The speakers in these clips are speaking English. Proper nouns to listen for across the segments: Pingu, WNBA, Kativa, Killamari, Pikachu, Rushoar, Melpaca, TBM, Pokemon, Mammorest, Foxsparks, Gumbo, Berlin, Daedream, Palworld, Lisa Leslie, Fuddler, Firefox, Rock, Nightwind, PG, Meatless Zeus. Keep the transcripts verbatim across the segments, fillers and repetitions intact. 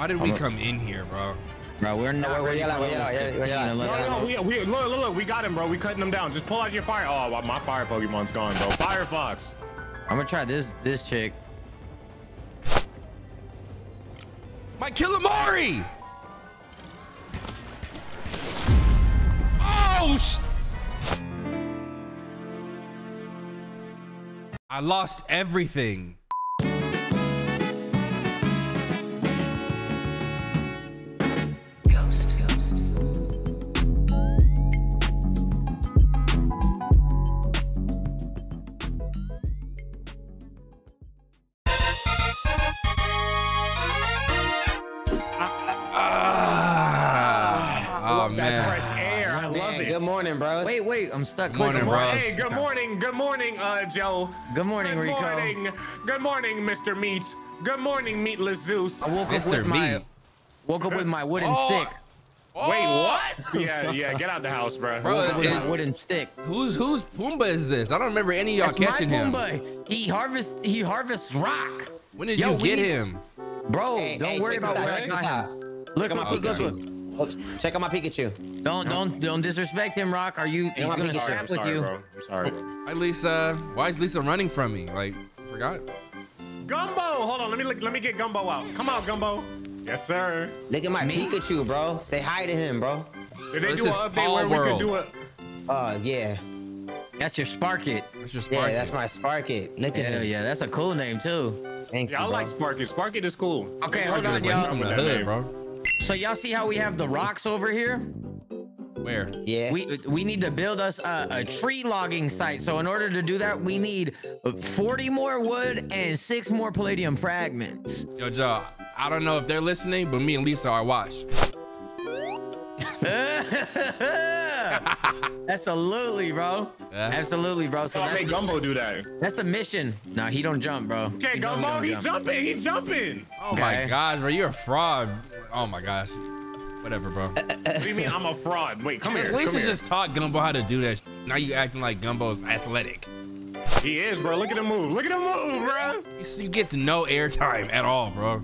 How did we come in here, bro? Bro, we're not ready. No, no, we, we, look, look, look, we got him, bro. We cutting him down. Just pull out your fire. Oh, my fire Pokemon's gone, bro. Firefox. I'm gonna try this this chick. My Kilimari! Oh, sh I lost everything. I'm stuck. Good morning, bro. Hey, good morning. Good morning, uh, Joe. Good morning, good Rico. Morning. Good morning, Mister Meat. Good morning, Meatless Zeus. I woke Mister up with Meat. my woke up with my wooden oh. stick. Oh. Wait, what? Yeah, yeah. Get out the house, bro. Bro, woke up with it, my wooden stick. Who's who's Pumba is this? I don't remember any of y'all catching him. Pumba. He harvests. He harvests rock. When did Yo, you get we, him, bro? Hey, don't hey, worry about where I got him. Look at my Pikachu. Oops. Check out my Pikachu. Don't don't don't disrespect him, Rock. Are you? He's gonna strap with you. Bro. I'm sorry. Hi, Lisa. Why is Lisa running from me? Like, I forgot. Gumbo, hold on. Let me let me get Gumbo out. Come out, Gumbo. Yes, sir. Look at my me? Pikachu, bro. Say hi to him, bro. Did they this do an update where world. we could do it? A... Uh, yeah. That's your Sparkit. That's your Sparkit. Yeah, that's my Sparkit. Look at him. Yeah, that's a cool name too. Thank yeah, you. Y'all like Sparkit. Sparkit is cool. Okay, hold on, y'all. From the hood, bro. So y'all see how we have the rocks over here? Where? Yeah. We we need to build us a, a tree logging site. So in order to do that, we need forty more wood and six more palladium fragments. Yo, Joe, I don't know if they're listening, but me and Lisa are watched. Absolutely, bro. Yeah. Absolutely, bro. So I made Gumbo do that. That's the mission. No, he don't jump, bro. Okay, he Gumbo, he jump. jumping, he jumping. Oh okay. my gosh, bro, you're a fraud. Oh my gosh. Whatever, bro. What do you mean I'm a fraud? Wait, come here. Lisa come just here. taught Gumbo how to do that. Now you acting like Gumbo's athletic. He is, bro. Look at him move. Look at him move, bro. He gets no airtime at all, bro.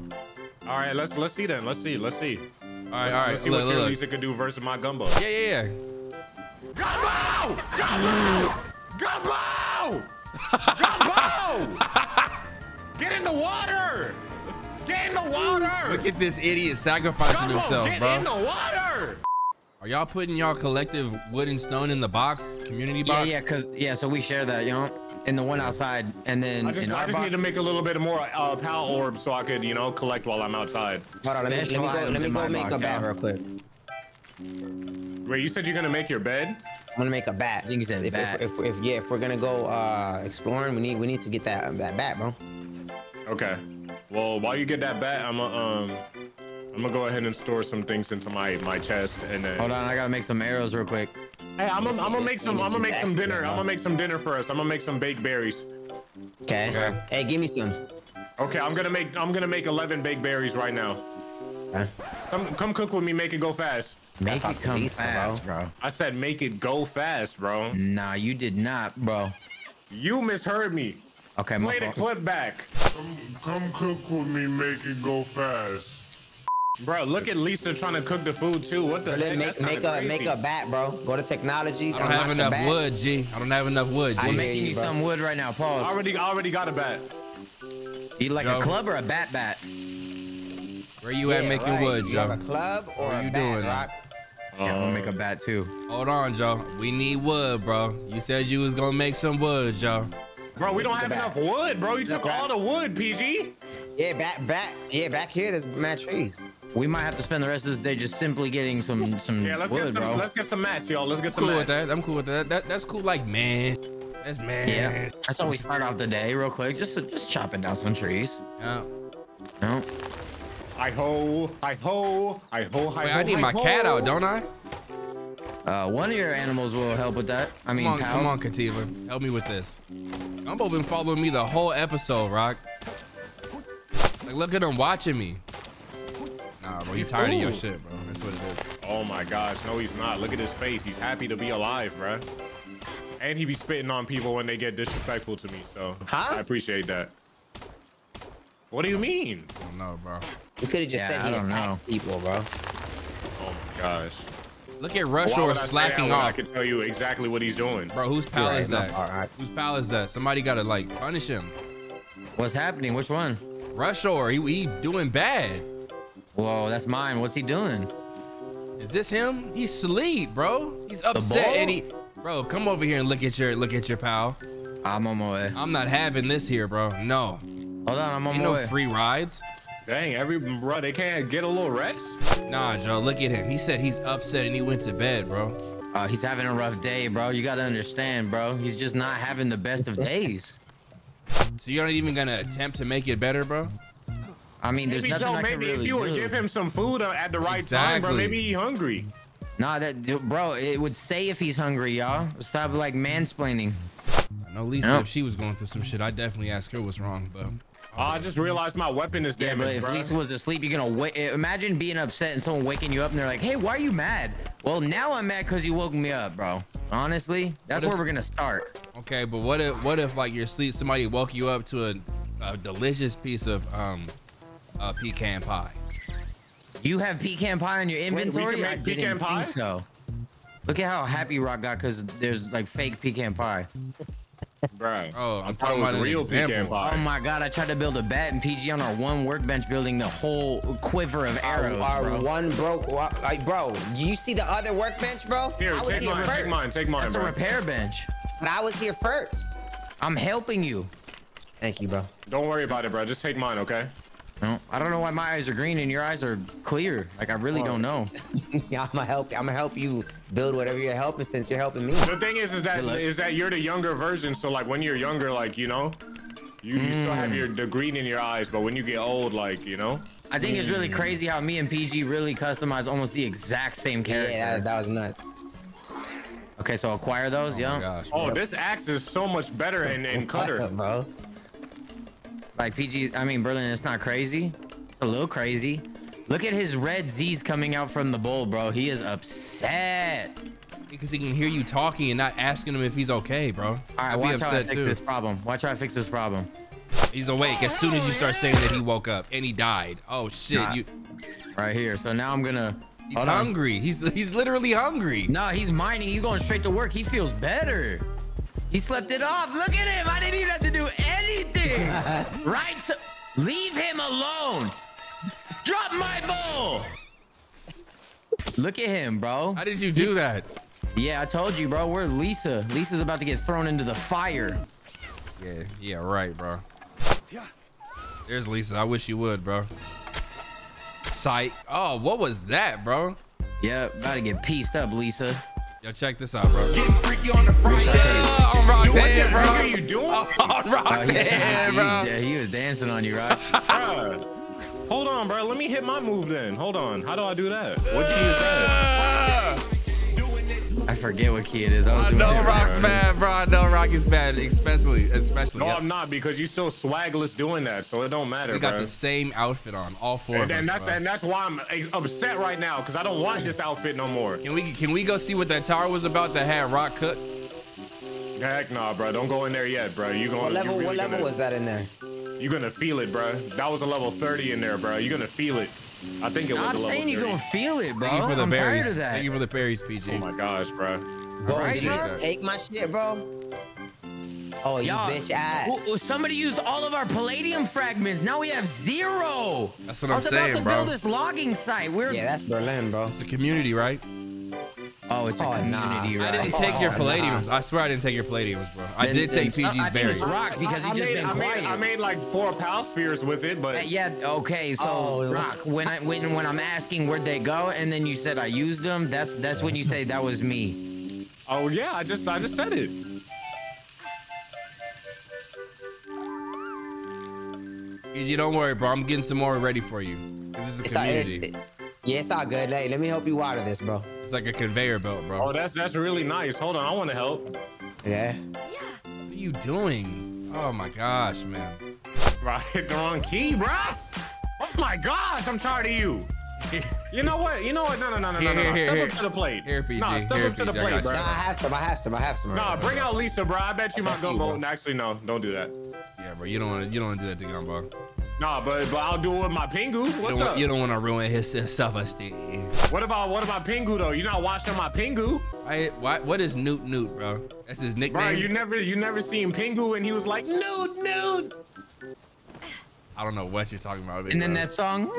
All right, let's let's see then. Let's see. Let's see. All right, let's, all right. Let's see look, what look, Lisa look. could do versus my Gumbo. Yeah, yeah, yeah. Gumbo! Gumbo! Gumbo! Gumbo! Get in the water! Get in the water! Look at this idiot sacrificing Gumbo, himself, get bro. Get in the water! Are y'all putting y'all collective wood and stone in the box, community box? Yeah, yeah, cause yeah, so we share that, you know, in the one outside, and then I just, in our I just box. need to make a little bit more uh, pal orb so I could, you know, collect while I'm outside. Hold on, let me, let me go, let me go make box, a bat yeah. real quick. Wait, you said you're gonna make your bed? I'm gonna make a bat. I think he said if, bat. If, if, if, yeah, if we're gonna go uh, exploring, we need we need to get that that bat, bro. Okay. Well, while you get that bat, I'm gonna um, I'm gonna go ahead and store some things into my my chest, and then. Hold on, I gotta make some arrows real quick. Hey, I'm gonna I'm gonna make some I'm gonna make some dinner. I'm gonna make some dinner for us. I'm gonna make some baked berries. Okay. okay. Hey, give me some. Okay, I'm gonna make I'm gonna make eleven baked berries right now. Okay. Come come cook with me. Make it go fast. Make it come fast, bro. I said make it go fast, bro. Nah, you did not, bro. You misheard me. Okay, play the clip back. Come, come cook with me, make it go fast. Bro, look at Lisa trying to cook the food too. What the heck? Make, make a make a bat, bro. Go to technologies. I don't have enough wood, G. I don't have enough wood, G. I'm making you some wood right now. Pause. I already already got a bat. You like a club or a bat bat? Where you yeah, at making right. wood, Joe? You have a club or what are you a bat, doing? Rock? Uh, yeah, I'm gonna make a bat too. Hold on, Joe. We need wood, bro. You said you was gonna make some wood, Joe. Bro, we this don't have enough wood, bro. You no, took bat. all the wood, P G. Yeah, back, back, yeah, back here. There's mad trees. We might have to spend the rest of this day just simply getting some, some yeah, let's wood, get some, bro. Let's get some mats, y'all. Let's get some. I'm cool mats. with that. I'm cool with that. that. That's cool, like man. That's man. Yeah. That's how we start off the day, real quick. Just, just chopping down some trees. Yeah. No. I ho, I ho, I ho, I Wait, ho, I need I my ho. cat out, don't I? Uh, one of your animals will help with that. I mean, come on, come on Kativa, help me with this. Gumbo been following me the whole episode, Rock. Like, look at him watching me. Nah, bro, he's, he's tired cool. of your shit, bro. That's what it is. Oh my gosh, no, he's not. Look at his face. He's happy to be alive, bro. And he be spitting on people when they get disrespectful to me, so huh? I appreciate that. What do you mean? I don't know, bro. You could have just yeah, said he attacks people, bro. Oh my gosh. Look at Rushoar slacking off. I can tell you exactly what he's doing. Bro, whose pal is that? All right. Whose pal is that? Somebody gotta like punish him. What's happening? Which one? Rushoar, he, he doing bad. Whoa, that's mine. What's he doing? Is this him? He's sleep, bro. He's upset and he, bro, come over here and look at your look at your pal. I'm on my way. I'm not having this here, bro. No. Hold on, I'm on Ain't my no way. No free rides. Dang, every bro, they can't get a little rest? Nah, Joe, look at him. He said he's upset and he went to bed, bro. Uh, he's having a rough day, bro. You gotta understand, bro. He's just not having the best of days. So you're not even gonna attempt to make it better, bro? I mean, there's maybe, nothing Joe, I can maybe really if you would do. give him some food at the right exactly. time, bro. Maybe he's hungry. Nah, that bro, it would say if he's hungry, y'all. Stop like mansplaining. I know Lisa, yeah. if she was going through some shit, I definitely asked her what's wrong, but. Oh, I just realized my weapon is yeah, damaged, bro. If Lisa was asleep, you're gonna wait. Imagine being upset and someone waking you up and they're like, hey, why are you mad? Well, now I'm mad because you woke me up, bro. Honestly, that's what where if, we're gonna start. Okay, but what if, what if like your sleep, somebody woke you up to a, a delicious piece of um, uh, pecan pie? You have pecan pie in your inventory? Wait, we can make I didn't pecan pie? Think so. Look at how happy Rock got because there's like fake pecan pie. Bro, oh, I'm talking about real pecan pie. Oh my god, I tried to build a bat in P G on our one workbench building the whole quiver of arrows. Our, our bro. one broke, like, bro, you see the other workbench, bro? Here, I was take, here mine, first. take mine, take mine, That's bro. That's a repair bench. But I was here first. I'm helping you. Thank you, bro. Don't worry about it, bro. Just take mine, okay? No, I don't know why my eyes are green and your eyes are clear. Like, I really oh. don't know. Yeah, I'm gonna help. I'm gonna help you build whatever you're helping since you're helping me. The thing is, is that is that you're the younger version. So like, when you're younger, like you know, you, mm. you still have your the green in your eyes. But when you get old, like you know. I think mm. it's really crazy how me and P G really customized almost the exact same character. Yeah, that, that was nuts. Okay, so acquire those, oh yeah. Gosh, oh, this axe is so much better and and cutter, up, bro. Like P G, I mean Berlin, it's not crazy. It's a little crazy. Look at his red Z's coming out from the bowl, bro. He is upset. Because he can hear you talking and not asking him if he's okay, bro. All right, watch how I fix this problem. Watch how I fix this problem. He's awake as soon as you start saying that he woke up and he died. Oh shit, nah, you. Right here, so now I'm gonna. He's Hold hungry, on. he's he's literally hungry. No, nah, he's mining, he's going straight to work. He feels better. He slept it off. Look at him. I didn't even have to do anything. Right? To leave him alone. Drop my ball. Look at him, bro. How did you do that? Yeah, I told you, bro. We're Lisa. Lisa's about to get thrown into the fire. Yeah, yeah, right, bro. There's Lisa. I wish you would, bro. Psych. Oh, what was that, bro? Yeah, about to get pieced up, Lisa. Yo, check this out, bro. Getting freaky on the front. Yeah, on Rock's Dude, head, bro. What the heck are you doing? Oh, on Rock's oh, yeah. head, bro. Yeah, he was dancing on you, Rock. Bro, hold on, bro. Let me hit my move then. Hold on. How do I do that? What key is that? Uh, I forget what key it is. I, was I doing know it, Rock's bro. bad, bro. I know Rock is bad, especially. especially. No, yeah. I'm not, because you're still swagless doing that, so it don't matter, you bro. You got the same outfit on, all four and, of and us, that's bro. And that's why I'm upset right now, because I don't want this outfit no more. Can we can we go see what that tower was about that had Rock cooked? Heck nah, bro. Don't go in there yet, bro. You gonna, what level, really what level gonna, was that in there? You're going to feel it, bro. That was a level thirty in there, bro. You're going to feel it. I think Stop it was a level thirty. Stop saying you're going to feel it, bro. Thank you for the I'm berries. Tired of that. Thank you for the berries, P G. Oh, my gosh, bro. Bro, right, you just take my shit, bro. Oh, you bitch ass. Somebody used all of our palladium fragments. Now we have zero. That's what I'm saying, bro. I was about to build this logging site. We're yeah, that's Berlin, bro. It's a community, right? Oh, it's oh, a community, nah. right? I didn't take oh, your palladiums. Nah. I swear I didn't take your palladiums, bro. I then, did then, take P G's I berries. Rock, because I, I, he just made, been I, quiet. Made, I made like four power spheres with it, but uh, yeah. Okay, so oh, Rock, when I when when I'm asking where'd they go, and then you said I used them. That's that's when you say that was me. Oh yeah, I just I just said it. P G, don't worry, bro. I'm getting some more ready for you. This is a it's community. All, yeah, it's all good. Hey, let me help you water this, bro. It's like a conveyor belt, bro. Oh, that's that's really nice. Hold on, I want to help. Yeah. Yeah. What are you doing? Oh my gosh, man. Bro, I hit the wrong key, bro. Oh my gosh, I'm tired of you. You know what? You know what? No, no, no, no, here, no, no. Here, step here. up to the plate. Here, P G. Nah, step here, up to P G. the plate, bro. Nah, I have some. I have some. I have some. Nah, bring out Lisa, bro. I bet you my Gumbo. Actually, no, don't do that. Yeah, bro. You don't want to. You don't want to do that to Gumbo. Nah, but but I'll do it with my Pingu. What's you up? You don't want to ruin his, his self-esteem. What about what about Pingu though? You're not watching my Pingu. I what what is Newt Newt, bro? That's his nickname. Bro, you never you never seen Pingu and he was like Newt Newt. I don't know what you're talking about. Big and bro. Then that song.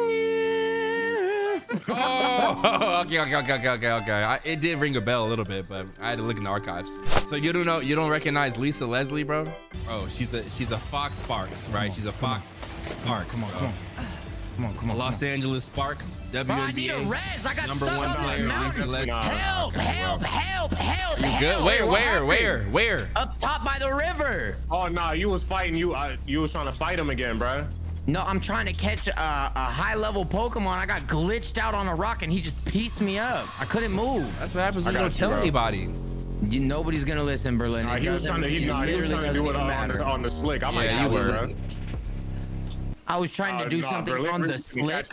Oh, okay, okay, okay, okay, okay. I, it did ring a bell a little bit, but I had to look in the archives. So you don't know, you don't recognize Lisa Leslie, bro? Oh, she's a she's a Foxsparks, right? On, she's a Foxsparks. Come on, come on, come on, come on. Los come on. Angeles Sparks, W N B A. Bro, I need a res. I got number one player, Lisa Leslie. Help! Okay, help! Bro. Help! Help! You good? Where? Where? Where? Where? Up top by the river. Oh no, you was fighting you. Uh, you was trying to fight him again, bro. No, I'm trying to catch a, a high-level Pokemon. I got glitched out on a rock, and he just pieced me up. I couldn't move. That's what happens when you don't tell anybody. You, nobody's gonna listen, Berlin. Nah, he was trying to, he, nah, he was trying to do it on the, on the slick. I might have it, bro. I was trying to do something on the slick.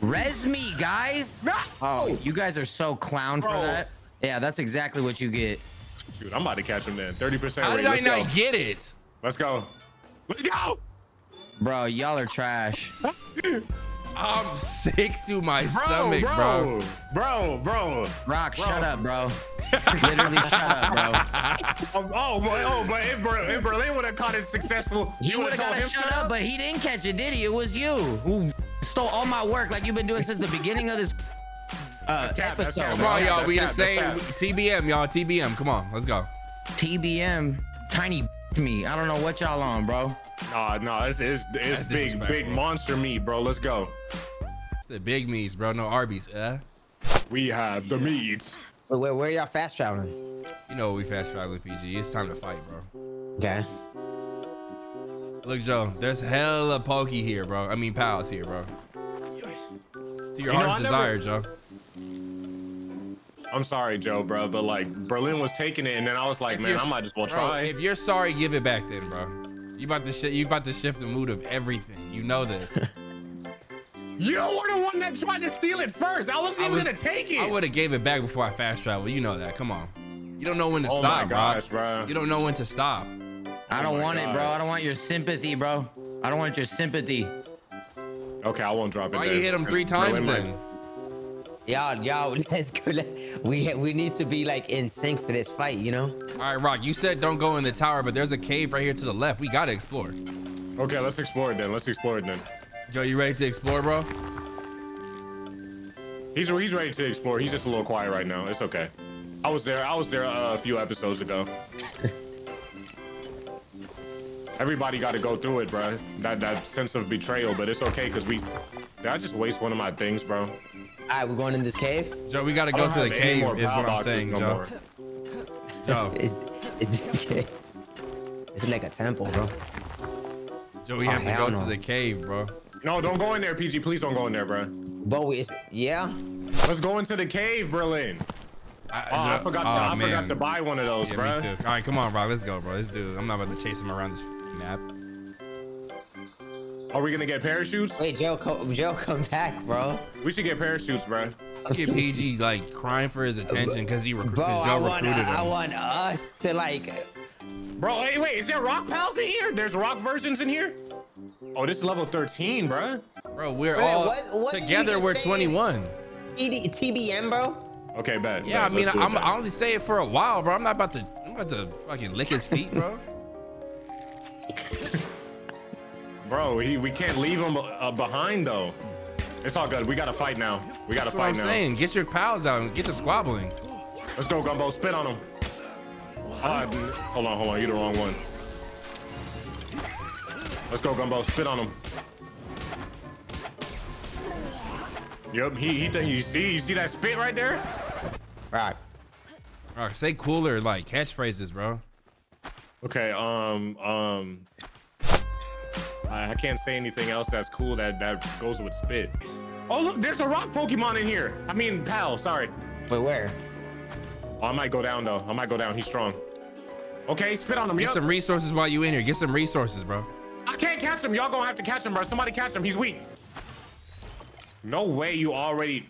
Res me, guys. Oh, you guys are so clown for that. Yeah, that's exactly what you get. Dude, I'm about to catch him then. thirty percent. How did I not get it? Let's go. Let's go. Bro, y'all are trash. I'm sick to my bro, stomach, bro. Bro, bro. Rock, bro. Shut up, bro. Literally shut up, bro. Um, oh, boy, oh, but if, Ber if Berlin would have caught it successful, he would have got him shut up, up, but he didn't catch it, did he? It was you who stole all my work like you've been doing since the beginning of this uh, cap, episode. Cap, come on, y'all. We cap, the same. T B M, y'all. T B M. Come on. Let's go. T B M. Tiny me. I don't know what y'all on, bro. Nah, nah, it's, it's, it's big, big monster meat, bro. Let's go. It's the big meats, bro. No Arby's, eh? We have the yeah. meats. Wait, where, where y'all fast traveling? You know we fast traveling, P G. It's time to fight, bro. Okay. Look, Joe, there's hella pokey here, bro. I mean, pals here, bro. To your you heart's know, desire, never... Joe. I'm sorry, Joe, bro, but like Berlin was taking it, and then I was like, if man, I might just want to try. If you're sorry, give it back then, bro. You about to sh you about to shift the mood of everything. You know this. You were the one that tried to steal it first. I wasn't I even was, gonna take it. I would have gave it back before I fast travel. You know that. Come on. You don't know when to oh stop, my gosh, bro. bro. You don't know when to stop. I don't oh want God. it, bro. I don't want your sympathy, bro. I don't want your sympathy. Okay, I won't drop it. Why there. you hit him three times no, then? Y'all, y'all, let's go. We we need to be like in sync for this fight, you know. All right, Rock. You said don't go in the tower, but there's a cave right here to the left. We gotta explore. Okay, let's explore it then. Let's explore it then. Joe, you ready to explore, bro? He's he's ready to explore. He's just a little quiet right now. It's okay. I was there. I was there uh, a few episodes ago. Everybody got to go through it, bro. That that sense of betrayal, but it's okay because we. Did I just waste one of my things, bro? All right, we're going in this cave. Joe, we gotta go to the cave. Is what I'm saying, no Joe. Joe, is, is this the cave? It's like a temple, bro. Joe, we oh, have to go no. to the cave, bro. No, don't go in there, P G. Please don't go in there, bro. But we, yeah. Let's go into the cave, Berlin. I, oh, Joe, I forgot. To, oh, I man. forgot to buy one of those, yeah, bro. Me too. All right, come on, Rob. Let's go, bro. Let's do it. I'm not about to chase him around this map. Are we gonna get parachutes? Wait, Joe, co Joe, come back, bro. We should get parachutes, bro. Look at P G like crying for his attention because he rec bro, Joe I want, recruited him. I want us to like. Bro, hey, wait, is there rock pals in here? There's rock versions in here. Oh, this is level thirteen, bro. Bro, we're bro, all what, what together. We're twenty-one. T B M, bro. Okay, bet. Yeah, bet, I mean, I'm, I only say it for a while, bro. I'm not about to. I'm about to fucking lick his feet, bro. Bro, he, we can't leave him uh, behind though. It's all good. We gotta fight now. We gotta That's fight what I'm now. I'm saying, get your pals out and get to squabbling. Let's go, Gumbo. Spit on him. Uh, hold on, hold on. You're the wrong one. Let's go, Gumbo. Spit on him. Yep. He. He. Th you see? You see that spit right there? Rock. Rock. Say cooler like catchphrases, bro. Okay. Um. Um. I can't say anything else that's cool that, that goes with spit. Oh, look, there's a rock Pokemon in here. I mean, pal, sorry. But where? Oh, I might go down, though. I might go down. He's strong. Okay, spit on him. Get yep. some resources while you in here. Get some resources, bro. I can't catch him. Y'all gonna have to catch him, bro. Somebody catch him. He's weak. No way you already...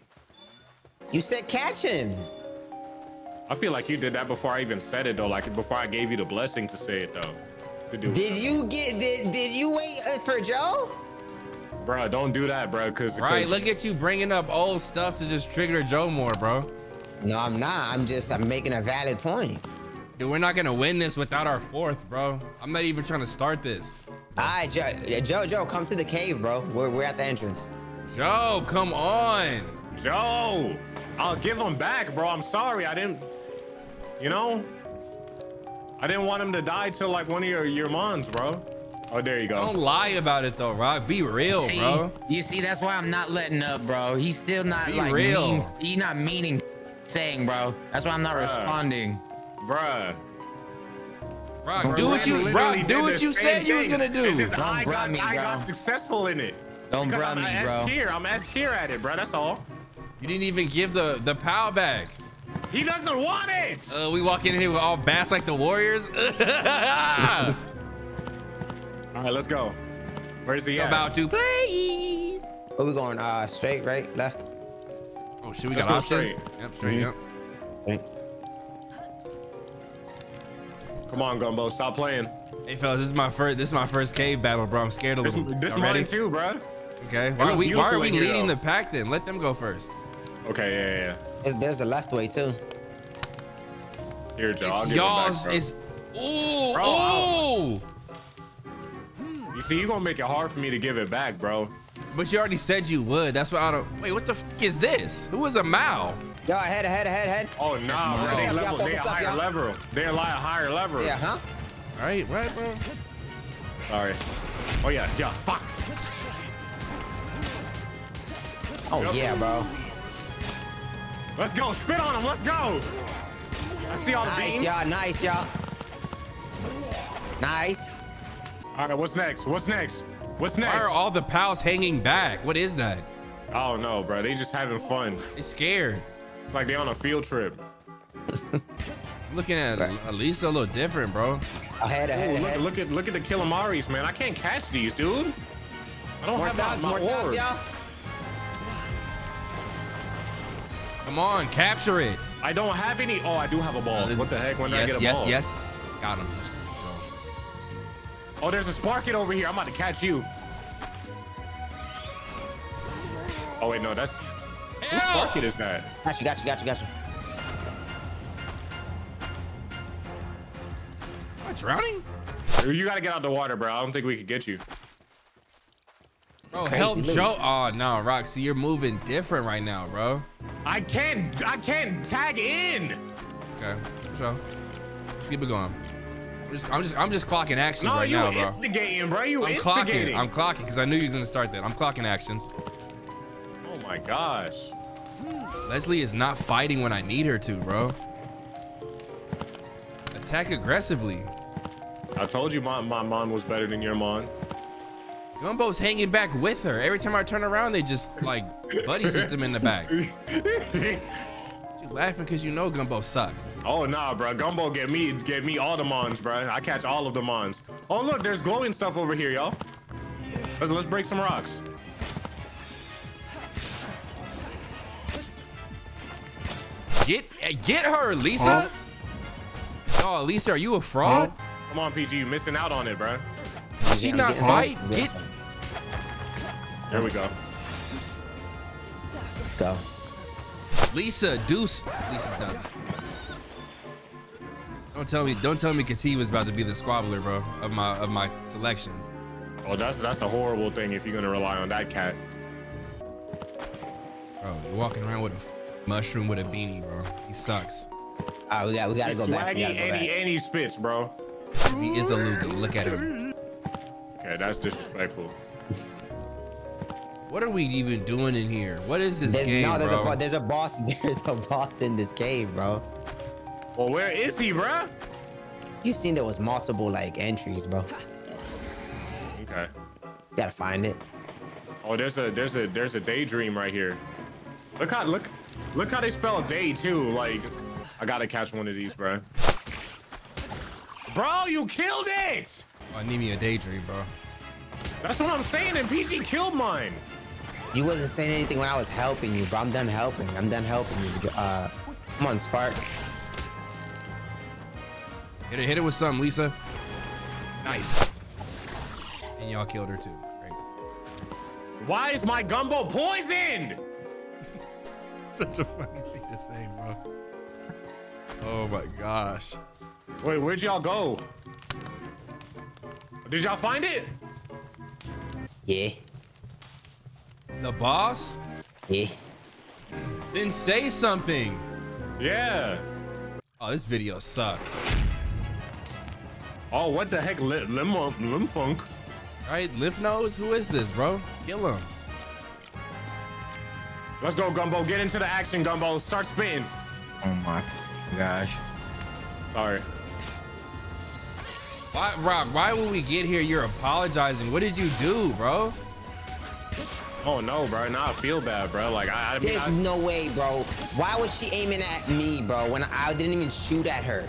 You said catch him. I feel like you did that before I even said it, though. Like, before I gave you the blessing to say it, though. to do with Did that. you get did did you wait for Joe? Bro, don't do that, bro. Cause right, cause, look at you bringing up old stuff to just trigger Joe more, bro. No, I'm not. I'm just I'm making a valid point. Dude, we're not gonna win this without our fourth, bro. I'm not even trying to start this. All right, Joe, Joe, Joe, come to the cave, bro. We're we're at the entrance. Joe, come on. Joe, I'll give him back, bro. I'm sorry, I didn't. You know, I didn't want him to die till like one of your your mons, bro. Oh, there you go. Don't lie about it though, Rock. Be real, see, bro. You see, that's why I'm not letting up, bro. He's still not Be like real. Mean, he's not meaning saying, bro. That's why I'm not Bruh. responding, Bruh. Rock, do what you Rock, do what you said you was gonna do. It's just, I got me, I got successful in it. Don't bruh me, bro. I'm S tier. I'm S tier at it, bro. That's all. You didn't even give the the power back. He doesn't want it. Uh, we walk in here with all bass like the Warriors. All right, let's go. Where's he at? About to play. Where we going? Uh, straight, right, left. Oh, should we let's got go options? Straight. Yep, straight. Mm-hmm. Yep. Come on, Gumbo, stop playing. Hey, fellas, this is my first. This is my first cave battle, bro. I'm scared of them. This mine too, bro. Okay. Why are we? Why are we leading the pack then? Let them go first. Okay. Yeah, yeah. yeah. It's, there's the left way too. Here, Joe. It's y'all's. It it's. Ooh. Bro, ooh. You see, you're gonna make it hard for me to give it back, bro. But you already said you would. That's why I don't. Wait, what the f is this? Who is a Mao? Yo, ahead, ahead, ahead, ahead. Oh, no, nah, bro. They level. They a higher level. They a higher level. Yeah, huh? All right, right, bro. Sorry. Oh, yeah, yeah. Fuck. Oh, yep. yeah, bro. Let's go. Spit on him. Let's go. I see all the nice, beams. Y'all. Nice, y'all. Nice. All right, what's next? What's next? What's next? Why are all the pals hanging back? What is that? I don't know, bro. They just having fun. They scared. It's like they on a field trip. Looking at Lisa a little different, bro. I had a look, ahead. look at look at the Killimaris, man. I can't catch these, dude. I don't more have dogs, my, my more orbs. Dogs, Come on, capture it. I don't have any. Oh, I do have a ball. Uh, what the heck? When yes, did I get a yes, ball? Yes, yes, got him. Oh, there's a Sparkit over here. I'm about to catch you. Oh wait, no, that's. Whose Sparkit is that? Got you, got you, got you, got you. Am I drowning? You gotta get out of the water, bro. I don't think we could get you. Bro, help Joe. Oh no, Roxy, you're moving different right now, bro. I can't, I can't tag in. Okay, so let's keep it going. I'm just, I'm just, I'm just clocking actions no, right now, bro. No, you instigating, bro. You I'm instigating. Clocking. I'm clocking because I knew you was gonna start that. I'm clocking actions. Oh my gosh. Leslie is not fighting when I need her to, bro. Attack aggressively. I told you my my mon was better than your mon. Gumbo's hanging back with her. Every time I turn around, they just like buddy system in the back. You laughing because you know Gumbo suck. Oh nah, bro. Gumbo get me, get me all the mons, bro. I catch all of the mons. Oh look, there's glowing stuff over here, y'all. Let's let's break some rocks. Get get her, Lisa. Huh? Oh, Lisa, are you a fraud? Huh? Come on, P G, you missing out on it, bro. She yeah, not fight. Home. Get. There we go. Let's go. Lisa, Deuce. Lisa's done. Don't tell me, don't tell me Kativa's about to be the squabbler, bro, of my of my selection. Oh, that's that's a horrible thing if you're gonna rely on that cat. Bro, you're walking around with a mushroom with a beanie, bro. He sucks. Alright, we got we gotta go back. Swaggy, Andy, Andy spits, bro. He is a loser. Look at him. Okay, that's disrespectful. What are we even doing in here? What is this there's, game, no, there's bro? A, there's a boss. There's a boss in this cave, bro. Well, where is he, bro? You seen there was multiple like entries, bro. Okay. You gotta find it. Oh, there's a there's a there's a Daedream right here. Look how look look how they spell day too. Like, I gotta catch one of these, bro. Bro, you killed it. Oh, I need me a Daedream, bro. That's what I'm saying. And P G killed mine. You wasn't saying anything when I was helping you, bro. I'm done helping. I'm done helping you. Uh, come on, Spark. Hit it, hit it with something, Lisa. Nice. And y'all killed her too. Great. Why is my gumbo poisoned? Such a funny thing to say, bro. Oh my gosh. Wait, where'd y'all go? Did y'all find it? Yeah. The boss? Yeah. Then say something. Yeah. Oh, this video sucks. Oh, what the heck? Lim, lim, lim funk. Right, Lymph Nose? Who is this, bro? Kill him. Let's go, Gumbo. Get into the action, Gumbo. Start spitting. Oh my gosh. Sorry. Why, Rob, why would we get here? You're apologizing. What did you do, bro? Oh no, bro. Now I feel bad, bro. Like I, I mean, there's I... no way, bro. Why was she aiming at me, bro? When I didn't even shoot at her.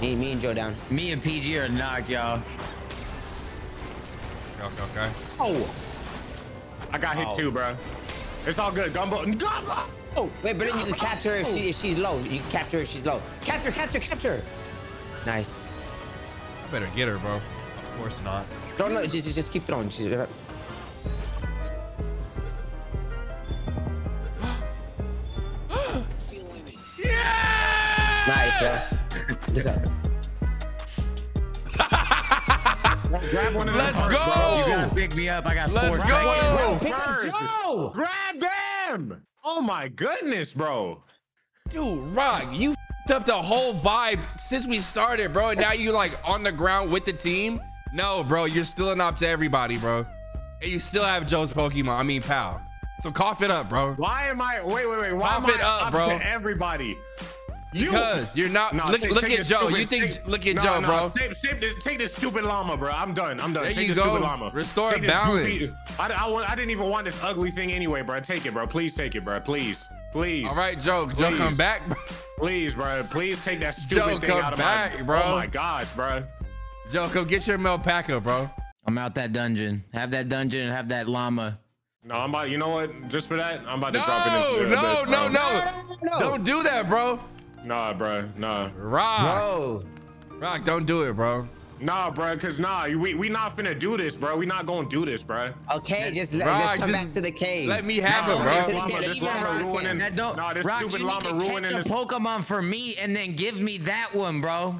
Me, me and Joe down. Me and P G are knocked, y'all. Okay, okay. Oh, I got hit oh. too, bro. It's all good, Gumbo. Gumbo. Oh, wait, but then you can capture her if, she, if she's low. You can capture her if she's low. Capture, capture, capture. Nice. I better get her, bro. Of course not. Don't no, just just keep throwing. She's... Yes! Nice, bro. Grab one of Let's first, go! Bro. You gotta pick me up. I got Let's four. Let's go! Pick up Joe! Grab them! Oh my goodness, bro. Dude, Rock, you f***ed up the whole vibe since we started, bro. And now you like on the ground with the team? No, bro, you're stealing up to everybody, bro. And you still have Joe's Pokemon. I mean, pal. So cough it up, bro. Why am I? Wait, wait, wait. Why cough am it I up, up bro. To everybody? Because you, you're not no, look, take, look take at Joe. Stupid, you think take, look at no, Joe, no, bro. Stay, stay, this, take this stupid llama, bro. I'm done. I'm done. There take you this go. Stupid llama. Restore take balance. I, I, I didn't even want this ugly thing anyway, bro. Take it, bro. Please take it, bro. Please, please. All right, Joe. Please. Joe, come back, bro. Please, bro. Please take that stupid Joe, thing come out of back, my. Bro. Oh my gosh, bro. Joe, go get your Melpaca, bro. I'm out that dungeon. Have that dungeon and have that llama. No, I'm about. You know what? Just for that, I'm about to no, drop it into the no, abyss, no, no, no, no, no. Don't do that, bro. Nah, bro. Nah. Rock. Bro. Rock, don't do it, bro. Nah, bro, because nah, we, we not finna do this, bro. We not gonna do this, bro. Okay, just let, Rock, let's come just back to the cave. Let me have nah, it, bro. Llama, this llama ruining, nah, this Rock, stupid llama ruining this. Pokemon for me and then give me that one, bro.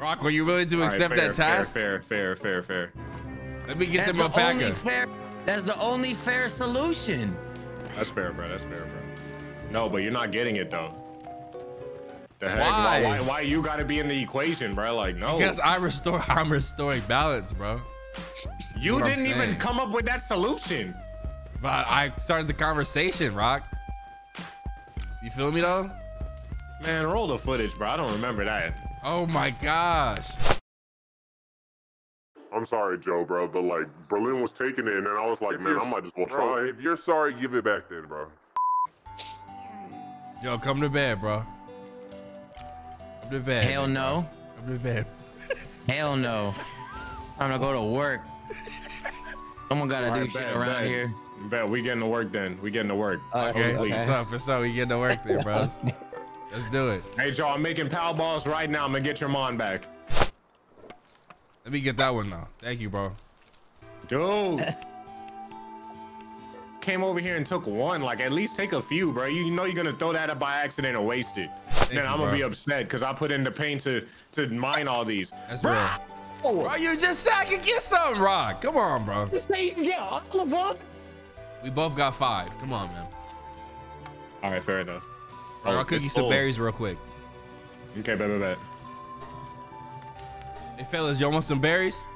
Rock, were you willing to All accept right, fair, that task? Fair, fair, fair, fair, fair. Let me get them a packer. That's the only fair solution. That's fair, bro. That's fair, bro. No, but you're not getting it, though. The heck? Why? Why, why? Why you gotta be in the equation, bro? Like, no. Because I restore, I'm restoring balance, bro. You didn't even come up with that solution. But I started the conversation, Rock. You feel me, though? Man, roll the footage, bro. I don't remember that. Oh, my gosh. I'm sorry, Joe, bro, but, like, Berlin was taking it, and then I was like, if man, I might just want to try. If you're sorry, give it back then, bro. Joe, come to bed, bro. Bed. Hell no. I'm to bed. Hell no. I'm gonna go to work. Someone gotta right, do shit bet, around bet. here. Bet we getting to work then. We getting to work. Uh, okay. okay. What's up? What's up? We getting to work then, bro. Let's do it. Hey, Joe, I'm making pow balls right now. I'm gonna get your mon back. Let me get that one now. Thank you, bro. Dude. Came over here and took one. Like, at least take a few, bro. You know you're gonna throw that up by accident and waste it. Thank then you, I'm gonna bro. be upset because I put in the pain to to mine all these. That's bro. Real. Oh, bro, you just said I could get some, Rock. Come on, bro. This ain't, yeah, all of them. We both got five. Come on, man. All right, fair enough. Bro, oh, I'll cook you some old. berries real quick. Okay, bet, bet, bet. Hey, fellas, y'all want some berries?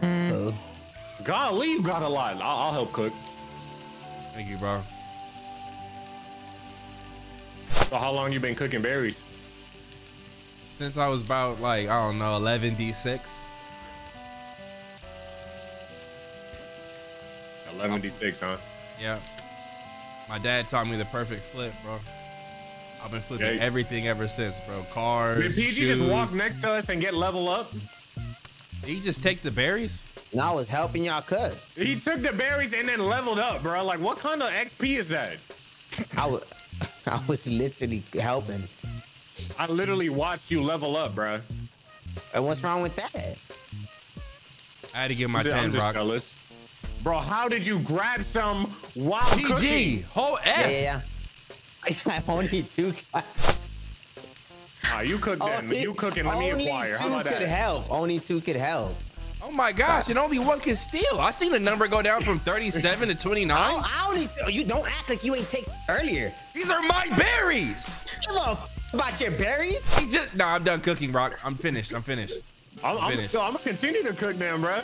Mm. Uh, Golly, you got a lot. I'll, I'll help cook. Thank you, bro. So how long you been cooking berries? Since I was about, like, I don't know, eleven D six. eleven D six, huh? Yeah. My dad taught me the perfect flip, bro. I've been flipping yeah. everything ever since, bro. Cars, Did P G shoes. Just walk next to us and get level up? Did he just take the berries? And I was helping y'all cook. He took the berries and then leveled up, bro. Like, what kind of X P is that? I was, I was literally helping. I literally watched you level up, bro. And what's wrong with that? I had to give my ten, Rock. Bro, how did you grab some wild P G? Whole F. Yeah, yeah, yeah. I only two. Ah, you cook that. You cooking. Let me acquire. How about that? Only two could help. Only two could help. Oh my gosh! And only one can steal. I seen the number go down from thirty-seven to twenty-nine. I only. You don't act like you ain't take earlier. These are my berries. Give a f about your berries. He just, nah, I'm done cooking, Rock. I'm finished. I'm finished. I'm, I'm, I'm finished. Still. I'm gonna continue to cook, damn, bro.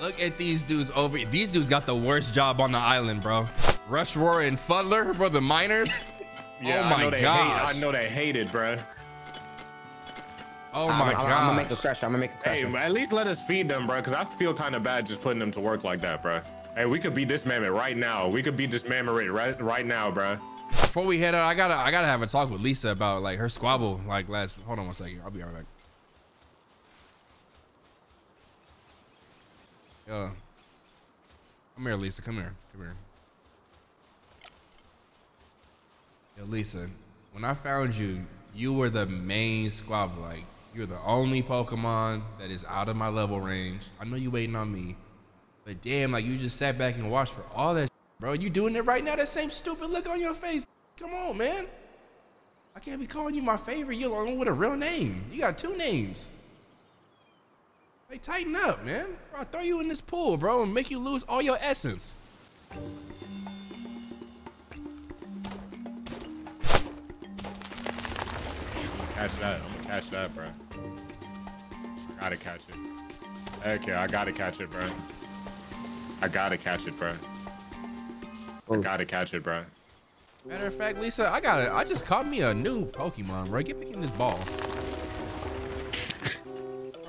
Look at these dudes over. These dudes got the worst job on the island, bro. Rushoar and Fuddler, bro. The miners. Yeah, oh my gosh. I know they hate it, bro. Oh my god! I'm gonna make a crusher. I'm gonna make a crusher. Hey, at least let us feed them, bro, because I feel kind of bad just putting them to work like that, bro. Hey, we could beat this mammoth right now. We could beat this mammoth right right now, bro. Before we head out, I gotta I gotta have a talk with Lisa about like her squabble. Like last, hold on one second. I'll be right back. Yo, come here, Lisa. Come here. Come here. Yo, Lisa. When I found you, you were the main squabble. Like. You're the only Pokemon that is out of my level range. I know you waiting on me, but damn, like you just sat back and watched for all that, bro. You doing it right now? That same stupid look on your face. Come on, man. I can't be calling you my favorite. You're alone with a real name. You got two names. Hey, tighten up, man. Bro, I'll throw you in this pool, bro, and make you lose all your essence. Catch that. I'm gonna catch that, bro. I gotta catch it. Heck yeah, I gotta catch it, bro. I gotta catch it, bro. I gotta catch it, bro. Matter of fact, Lisa, I got it. I just caught me a new Pokemon, bro. Get back in this ball.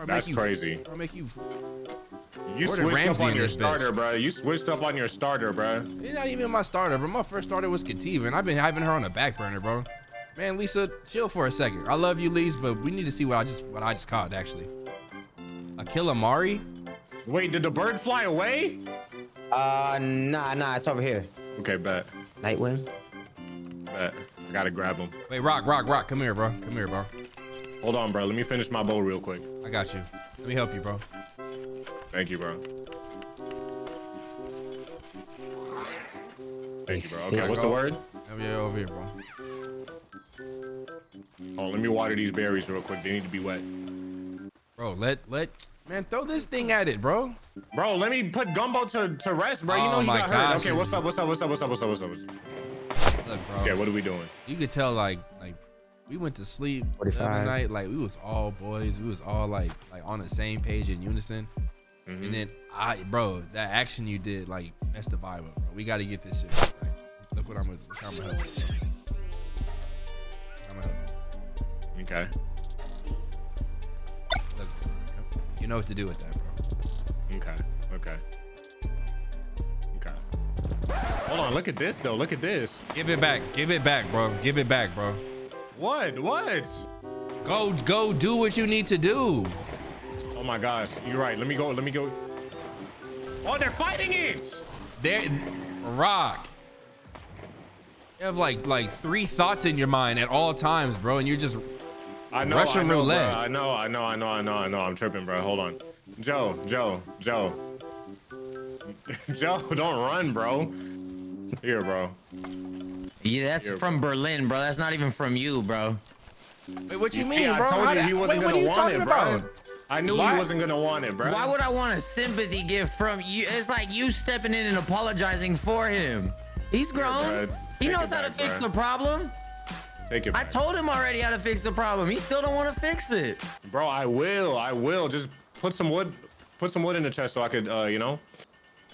That's you, crazy. I'll make you. You Gordon switched Ramsay up on your starter, bitch. Bro. You switched up on your starter, bro. It's not even my starter, bro. My first starter was Kativa, and I've been having her on the back burner, bro. Man, Lisa, chill for a second. I love you, Lisa, but we need to see what I just what I just caught, actually. A Kilimari? Wait, did the bird fly away? Uh, nah, nah, it's over here. Okay, bet. Nightwind? Bet. I gotta grab him. Wait, Rock, Rock, Rock, come here, bro. Come here, bro. Hold on, bro. Let me finish my bowl real quick. I got you. Let me help you, bro. Thank you, bro. Thank you, bro. Okay, what's the word? Yeah, over here, bro. Oh, let me water these berries real quick. They need to be wet. Bro, let, let, man, throw this thing at it, bro. Bro, let me put Gumbo to, to rest, bro. You know you got hurt. Okay, what's up, what's up, what's up, what's up, what's up, what's up, what's up? Look, bro. Okay, what are we doing? You could tell, like, like we went to sleep the other night. Like, we was all boys. We was all, like, like on the same page in unison. Mm-hmm. And then, I, bro, that action you did, like, messed the vibe up, bro. We got to get this shit. Like, look what I'm going to help you, bro. Okay. You know what to do with that, bro. Okay. Okay. Okay. Hold on. Look at this, though. Look at this. Give it back. Give it back, bro. Give it back, bro. What? What? Go, go do what you need to do. Oh, my gosh. You're right. Let me go. Let me go. Oh, they're fighting it. They're Rock. You have like like three thoughts in your mind at all times, bro, and you're just I know, Russian I know, roulette. Bro, I know, I know, I know, I know, I know. I'm tripping, bro. Hold on, Joe, Joe, Joe, Joe, don't run, bro. Here, bro. Yeah, that's Here, from bro. Berlin, bro. That's not even from you, bro. Wait, what you yeah, mean, yeah, bro? I told you he wasn't Wait, gonna want it, about? bro. I knew Why? he wasn't gonna want it, bro. Why would I want a sympathy gift from you? It's like you stepping in and apologizing for him. He's grown. Yeah, He Take knows how back, to fix bro. the problem. Take it back. I told him already how to fix the problem. He still don't want to fix it. Bro, I will. I will. Just put some wood, put some wood in the chest so I could, uh, you know,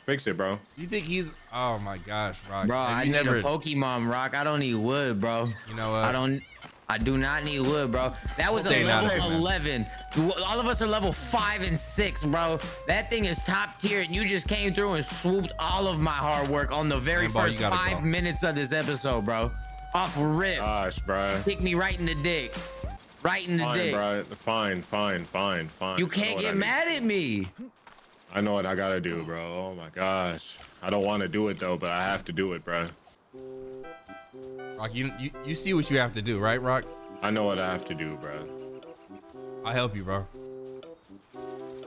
fix it, bro. You think he's? Oh my gosh, Rock. Bro, I need never... a Pokemon, Rock. I don't need wood, bro. You know what? I don't. I do not need wood, bro. That was Stay a level it, eleven. Man. All of us are level five and six, bro. That thing is top tier, and you just came through and swooped all of my hard work on the very man, first bro, five go. minutes of this episode, bro. Off rip. Gosh, bro. Kick me right in the dick. Right in the fine, dick. Bro. Fine, fine, fine, fine. You can't get mad at me. I know what I gotta do, bro. Oh my gosh. I don't want to do it though, but I have to do it, bro. Rock, you, you you see what you have to do, right, Rock? I know what I have to do, bro. I'll help you, bro.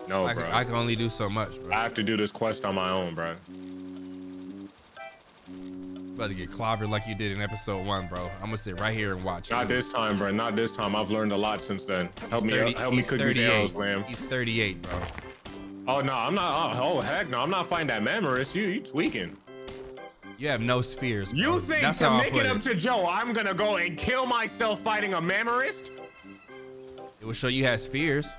No, I bro. Can, I can only do so much, bro. I have to do this quest on my own, bro. About to get clobbered like you did in episode one, bro. I'm gonna sit right here and watch. Not you. This time, bro. Not this time. I've learned a lot since then. Help he's me, thirty, help me cook these arrows, man. He's thirty-eight, bro. Oh no, I'm not. Oh, oh heck, no, I'm not fighting that Mammorest. You, you tweaking. You have no spheres, bro. You think That's to make it, it up to Joe, I'm gonna go and kill myself fighting a Mammorest? It will show you has spheres.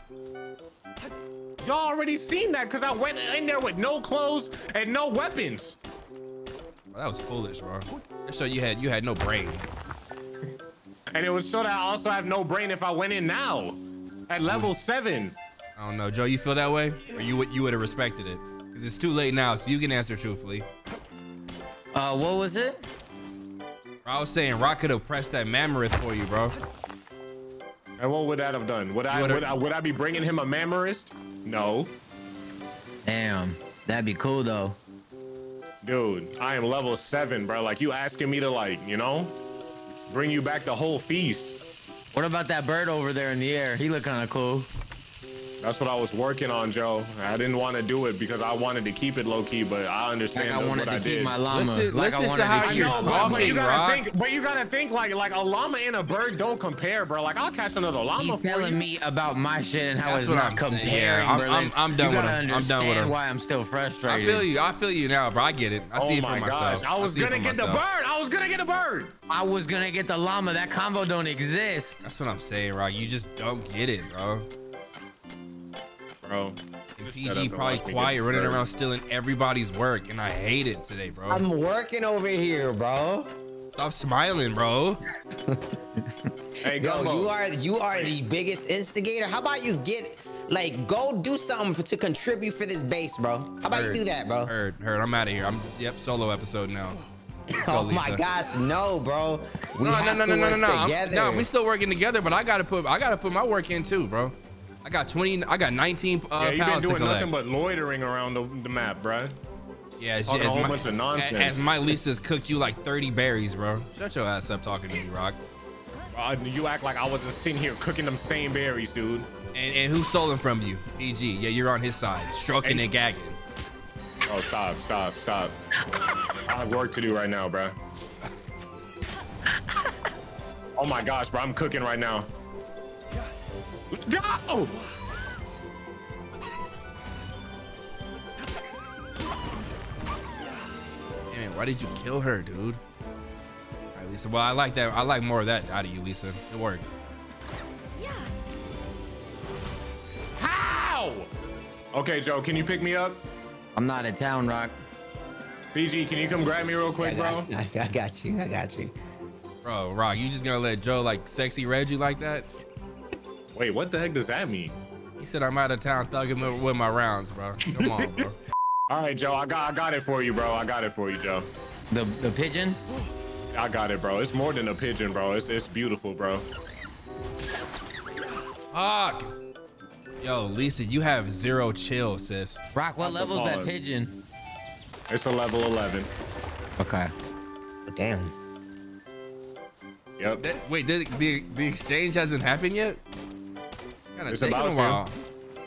Y'all already seen that because I went in there with no clothes and no weapons. Well, that was foolish, bro. That show you had you had no brain. And it would show that I also have no brain if I went in now at level mm. seven. I don't know, Joe. You feel that way, or you would you would have respected it? Because it's too late now, so you can answer truthfully. Uh, what was it? I was saying Rock could have pressed that Mammorest for you, bro. And what would that have done? Would I, would I would I be bringing him a Mammorest? No. Damn, that'd be cool though. Dude, I am level seven, bro. Like you asking me to like, you know, bring you back the whole feast. What about that bird over there in the air? He look kind of cool. That's what I was working on, Joe. I didn't want to do it because I wanted to keep it low key, but I understand like I wanted what to I keep did. My llama. Listen, like listen I wanted to, how to you're I know, talking, but you gotta Rock. think, but you gotta think like like a llama and a bird don't compare, bro. Like I'll catch another llama. He's for telling you. me about my shit and how That's it's what not I'm comparing. Yeah, I'm, I'm, I'm done you with him. I'm done with him. Why I'm still frustrated. I feel you. I feel you now, bro. I get it. I oh see it for myself. Gosh. I was I gonna get myself. the bird. I was gonna get a bird. I was gonna get the llama. That combo don't exist. That's what I'm saying, Rock. You just don't get it, bro. Bro, and P G probably quiet, running around stealing everybody's work, and I hate it today, bro. I'm working over here, bro. Stop smiling, bro. Hey, Yo, Gumbo. you are you are the biggest instigator. How about you get like go do something for, to contribute for this base, bro? How about heard, you do that, bro? Heard, heard. I'm out of here. I'm yep, solo episode now. Oh my gosh, no, bro. We no, have no, no, to no, no, no, no, no. No, we still working together, but I gotta put I gotta put my work in too, bro. I got twenty. I got nineteen. Uh, yeah, you've been doing nothing but loitering around the, the map, bro. Yeah, it's just a whole my, bunch of nonsense. As, as my Lisa's cooked you like thirty berries, bro. Shut your ass up talking to me, Rock. Uh, you act like I wasn't sitting here cooking them same berries, dude. And and who stole them from you? P G. Yeah, you're on his side, stroking and, and gagging. Oh, stop, stop, stop. I have work to do right now, bro. Oh my gosh, bro, I'm cooking right now. Let's go! Oh. Damn, why did you kill her, dude? All right, Lisa. Well, I like that. I like more of that out of you, Lisa. It worked. Yeah. How? Okay, Joe, can you pick me up? I'm not in town, Rock. P G, can you come grab me real quick, I got, bro? I, I got you. I got you. Bro, Rock, you just gonna let Joe like sexy Reggie like that? Wait, what the heck does that mean? He said I'm out of town thugging with my rounds, bro. Come on, bro. All right, Joe, I got, I got it for you, bro. I got it for you, Joe. The the pigeon? I got it, bro. It's more than a pigeon, bro. It's it's beautiful, bro. Fuck. Yo, Lisa, you have zero chill, sis. Rock, what level's that pigeon? It's a level eleven. Okay. Damn. Yep. That, wait, the, the the exchange hasn't happened yet? Kinda it's about a while.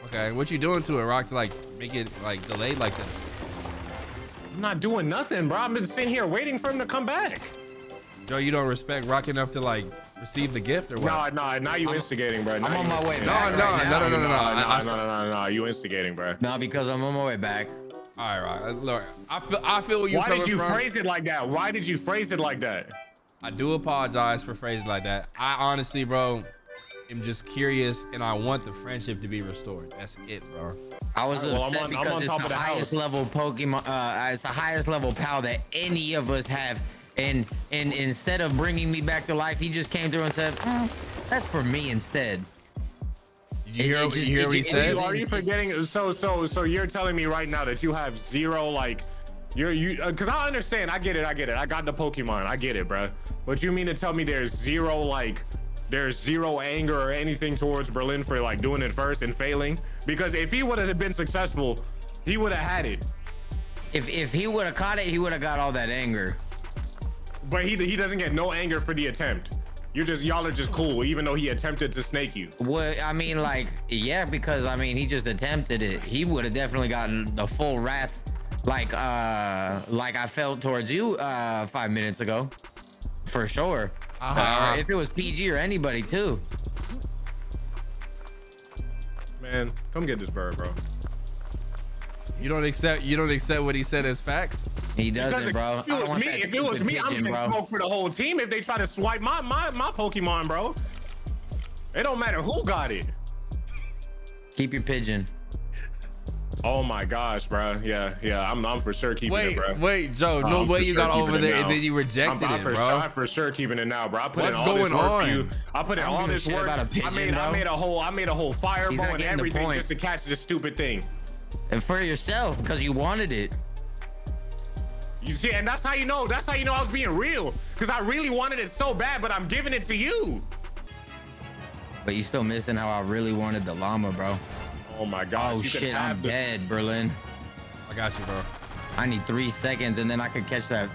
Okay, what you doing to it, Rock, to like make it like delayed like this? I'm not doing nothing, bro. I've been sitting here waiting for him to come back. Joe, you don't respect Rock enough to like receive the gift or what? No, no, now you I'm, instigating, bro. Now I'm on my way back. No, right no, no, no, no, no, no, no, no, no, no, you instigating, bro. No, because I'm on my way back. All right, Rock. Look, I feel, I feel what you. Why did you from. phrase it like that? Why did you phrase it like that? I do apologize for phrasing like that. I honestly, bro. I'm just curious, and I want the friendship to be restored. That's it, bro. I was upset well, I'm on, because I'm on it's top the, of the highest house. level Pokemon. Uh, it's the highest level pal that any of us have, and and instead of bringing me back to life, he just came through and said, mm, "That's for me instead." Did you hear, it, it just, you hear it, what he said? Are you forgetting? So so so you're telling me right now that you have zero like. You're you because uh, I understand. I get it. I get it. I got the Pokemon. I get it, bro. But you mean to tell me there's zero like. There's zero anger or anything towards Berlin for like doing it first and failing? Because if he would have been successful, he would have had it. If if he would have caught it, he would have got all that anger. But he he doesn't get no anger for the attempt. You're just, y'all are just cool, even though he attempted to snake you. Well, I mean, like, yeah, because I mean, he just attempted it. He would have definitely gotten the full wrath, like, uh, like I felt towards you, uh, five minutes ago, for sure. Uh-huh. uh, if it was P G or anybody too. Man, come get this bird, bro. You don't accept, you don't accept what he said as facts? He doesn't, bro. If it was me, if it was me, I'm gonna smoke for the whole team if they try to swipe my my my Pokemon, bro. It don't matter who got it. Keep your pigeon. Oh my gosh, bro. Yeah, yeah. I'm I'm for sure keeping wait, it, bro. Wait, Joe. No um, way you sure got over there and then you rejected I'm, I'm it, for, bro. I'm for sure keeping it now, bro. I put What's in all going this work on? For you. I put in all this work. Pigeon, I made bro. I made a whole I made a whole fireball and everything just to catch this stupid thing. And for yourself, because you wanted it. You see, and that's how you know. That's how you know I was being real, because I really wanted it so bad, but I'm giving it to you. But you still missing how I really wanted the llama, bro. Oh my gosh. Oh shit, I'm dead, Berlin. I got you, bro. I need three seconds, and then I could catch that.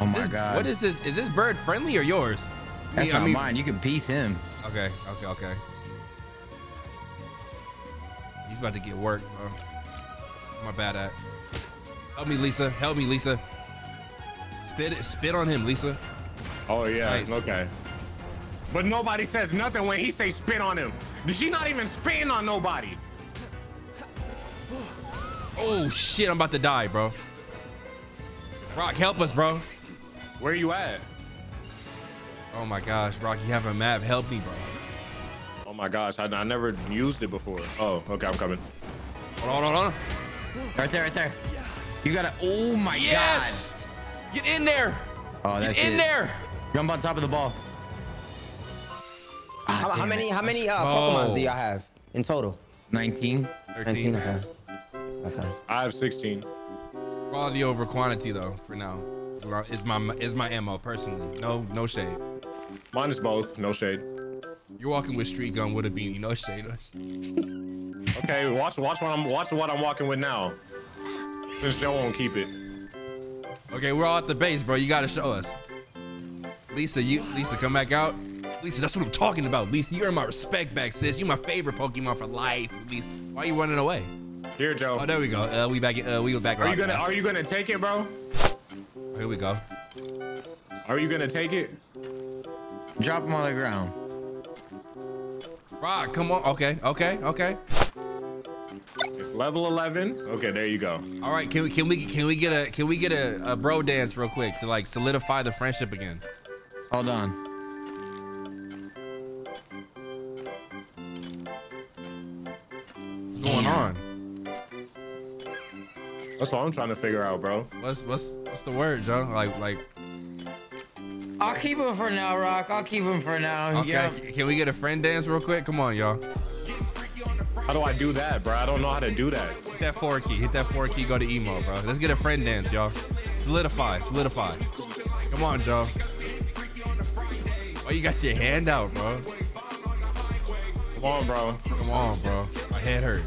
Oh my god. What is this? Is this bird friendly or yours? That's not mine. You can piece him. Okay, okay, okay. He's about to get worked, bro. My bad at. Help me, Lisa. Help me, Lisa. Spit, spit on him, Lisa. Oh yeah. Nice. Okay. But nobody says nothing when he say spit on him. Did she not even spin on nobody? Oh shit! I'm about to die, bro. Rock, help us, bro. Where you at? Oh my gosh, Rock, you have a map. Help me, bro. Oh my gosh, I, I never used it before. Oh, okay, I'm coming. Hold on, hold on, hold on. Right there, right there. You gotta, oh my yes! God. Yes! Get in there. Oh, that's Get in it. there. Jump on top of the ball. Ah, how, how many, how many uh, Pokemons oh. do y'all have in total? nineteen. thirteen. nineteen, okay. Okay. I have sixteen. Quality over quantity though, for now. Is my, is my ammo personally. No, no shade. Mine is both, no shade. You're walking with street gun with a beanie, no shade. Okay, watch, watch what I'm, watch what I'm walking with now. Since Joe won't keep it. Okay, we're all at the base, bro. You gotta show us. Lisa, you, Lisa, come back out. Lisa, that's what I'm talking about. Lisa, you earned my respect back, sis. You my favorite Pokemon for life, Lisa. Why are you running away? Here, Joe. Oh, there we go. Uh, we back. Uh, we back. Are you gonna, now. Are you gonna take it, bro? Here we go. Are you gonna take it? Drop him on the ground. Rock, come on. Okay, okay, okay. It's level eleven. Okay, there you go. All right, can we can we can we get a can we get a, a bro dance real quick to like solidify the friendship again? Hold on. What's going on? That's what I'm trying to figure out, bro. What's what's what's the word, Joe? Like like. I'll keep him for now, Rock. I'll keep him for now. Okay. Yep. Can we get a friend dance real quick? Come on, y'all. How do I do that, bro? I don't know how to do that. Hit that four key. Hit that four key. Go to emo, bro. Let's get a friend dance, y'all. Solidify. Solidify. Come on, Joe. Oh, you got your hand out, bro. Come on, bro. Come on, bro. My head hurt.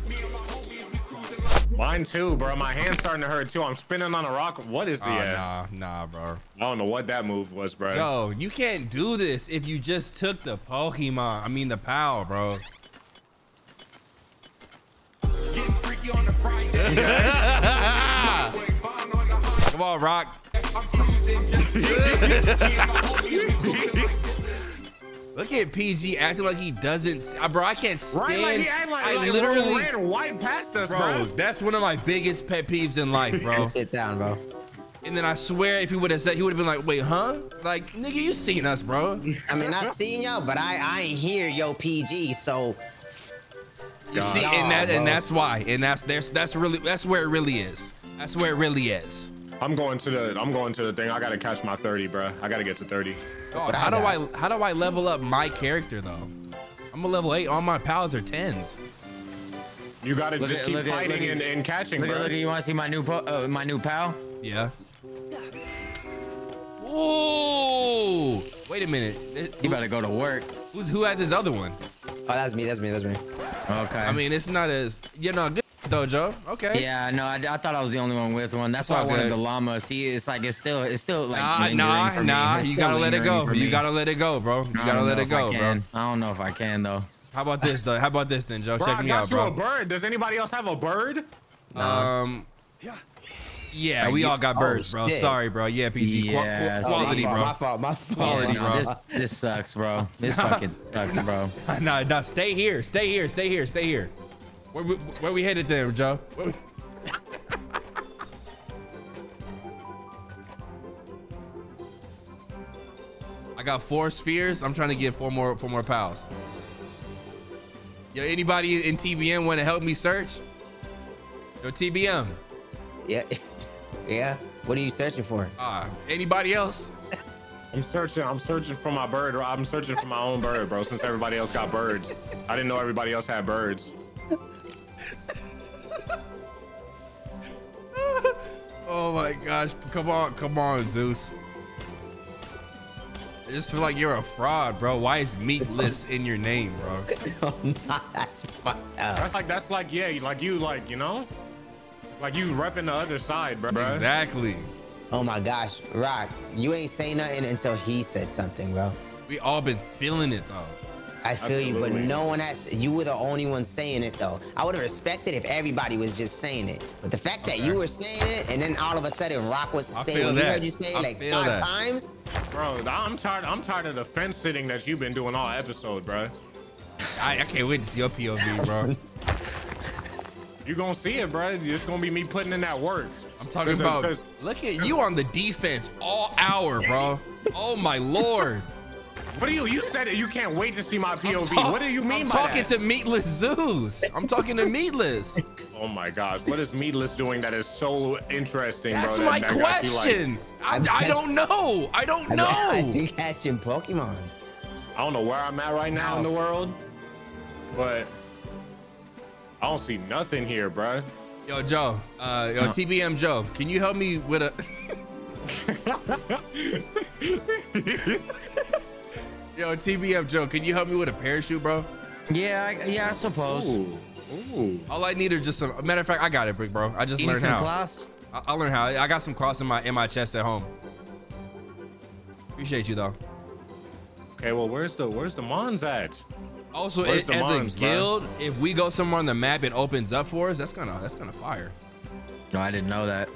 Mine too, bro. My hand's starting to hurt too. I'm spinning on a rock. What is the? Oh, nah, nah, bro. I don't know what that move was, bro. Yo, you can't do this if you just took the Pokemon. I mean the Pow, bro. Getting freaky on the Friday. Come on, Rock. Look at P G acting like he doesn't, uh, bro. I can't stand. Right, like he act like, I like literally ran white past us, bro. bro. That's one of my biggest pet peeves in life, bro. Sit down, bro. And then I swear, if he would have said, he would have been like, "Wait, huh? Like, nigga, you seen us, bro?" I mean, I seen y'all, but I, I ain't hear yo P G, so. You God. See, and that, oh, and that's why, and that's there's that's really that's where it really is. That's where it really is. I'm going to the I'm going to the thing. I gotta catch my thirty, bro. I gotta get to thirty. God, how do I how do I level up my character though? I'm a level eight. All my pals are tens. You gotta look just at, keep fighting at, and, at, and catching, look bro. At, look at, you want to see my new uh, my new pal? Yeah. Ooh! Wait a minute. You better go to work. Who's who had this other one? Oh, that's me. That's me. That's me. Okay. I mean, it's not as you know. Good though, Joe. Okay. Yeah, no, I, I thought I was the only one with one. That's why I wanted the llama. See, it's like it's still, it's still like nah, nah, for nah. Me. You gotta let it go. You gotta let it go, bro. You gotta let it go, bro. I don't know if I can though. How about this though? How about this then, Joe? Bro, Check I me got out, you bro. A bird. Does anybody else have a bird? Um. Yeah. Yeah, we all got birds, bro. Sorry, bro. Yeah, P G. Yeah, quality, bro. My fault, my fault. Quality, bro. This, this sucks, bro. This fucking sucks, bro. No, no, stay here. Stay here. Stay here. Stay here. Where we, where we headed there, Joe? We... I got four spheres. I'm trying to get four more, four more pals. Yo, anybody in T B M want to help me search? Yo, T B M. Yeah. Yeah, what are you searching for? Uh, anybody else? I'm searching. I'm searching for my bird. I'm searching for my own bird, bro. Since everybody else got birds, I didn't know everybody else had birds. Oh my gosh! Come on, come on, Zeus. I just feel like you're a fraud, bro. Why is Meatless in your name, bro? No, nah, that's fucked up. That's like that's like yeah, like you like you know. Like you repping the other side, bro. Exactly. Oh my gosh, Rock, you ain't saying nothing until he said something, bro. We all been feeling it though. I feel Absolutely. you, but no one has. You were the only one saying it though. I would have respected if everybody was just saying it, but the fact okay. that you were saying it and then all of a sudden Rock was I saying what that. you heard you say I like five that. times. Bro, I'm tired. I'm tired of the fence sitting that you've been doing all episode, bro. I, I can't wait to see your P O V, bro. You're going to see it, bro. It's going to be me putting in that work. I'm talking Cause, about, cause, look at you on the defense all hour, bro. Oh, my Lord. What do you, you said it. You can't wait to see my P O V. What do you mean I'm by that? I'm talking to Meatless Zeus. I'm talking to Meatless. Oh, my gosh. What is Meatless doing that is so interesting, That's bro? That's my that question. Like, I, I don't know. I don't know. I'm catching Pokemons. I don't know where I'm at right now in the world, but... I don't see nothing here, bro. Yo, Joe. Uh, yo, no. T B M Joe, can you help me with a... Yo, T B M Joe, can you help me with a parachute, bro? Yeah, I, yeah, I suppose. Ooh. Ooh. All I need are just some... Matter of fact, I got it, Brick, bro. I just you learned how. Cloths? I, I learned how. I got some cloths in my, in my chest at home. Appreciate you, though. Okay, well, where's the, where's the Mons at? Also, it, as moms, a guild, bro? If we go somewhere on the map, it opens up for us. That's gonna, that's gonna fire. No, I didn't know that.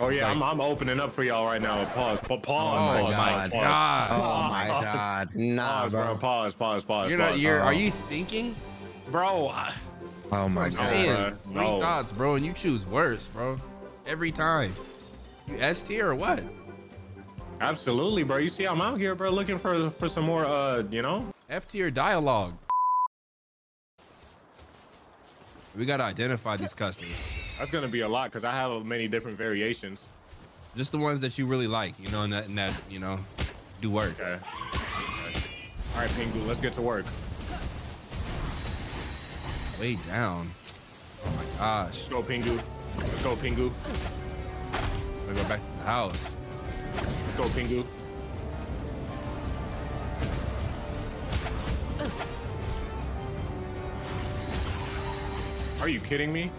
Oh yeah, like, I'm, I'm opening up for y'all right now. Pause, pause, pause. Oh my god. god. Oh my pause. god. Nah, pause, bro. bro. Pause, pause, pause. You're pause, not. You're. Pause. Are you thinking, bro? I, oh my god. god. Three no. thoughts, bro, and you choose worse, bro. Every time. You S tier or what? Absolutely, bro. You see, I'm out here, bro, looking for for some more, uh, you know, F tier dialogue. We gotta identify these customers. That's gonna be a lot because I have many different variations. Just the ones that you really like, you know, and that, and that you know, do work. Okay. Okay. All right, Pingu, let's get to work. Way down. Oh my gosh. Let's go, Pingu. Let's go, Pingu. Let's go back to the house. Let's go, Pingu. Are you kidding me?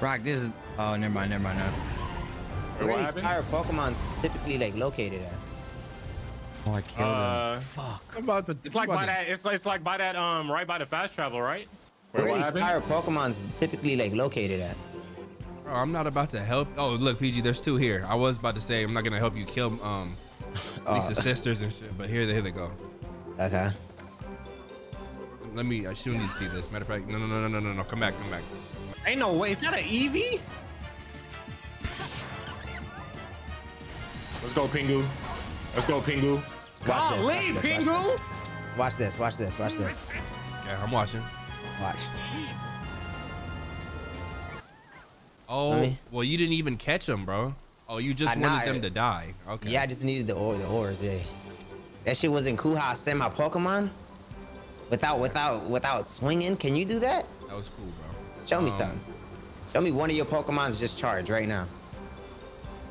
Rock, this is... Oh, never mind, never mind. No. Where are these fire Pokemon typically like located at? Oh, I killed uh, him. Fuck. I'm about to, it's like by that. It's, it's like by that. Um, right by the fast travel, right? Where, Where are these fire Pokemon typically like located at? Bro, I'm not about to help. Oh, look, P G, there's two here. I was about to say I'm not gonna help you kill um Lisa's uh, sisters and shit, but here they here they go. Okay. Let me, I still need to see this. Matter of fact, no, no, no, no, no, no, no. Come back, come back. Ain't no way. Is that an Eevee? Let's go, Pingu. Let's go, Pingu. Golly, Pingu! Watch this, watch this, watch this. Okay, I'm watching. Watch. Oh, well, you didn't even catch them, bro. Oh, you just I wanted know, them it, to die. Okay. Yeah, I just needed the ore, the ores, yeah. That shit wasn't cool how I sent my Pokemon. Without, without, without swinging, can you do that? That was cool, bro. Show me um, something. Show me one of your Pokemon's just charge right now.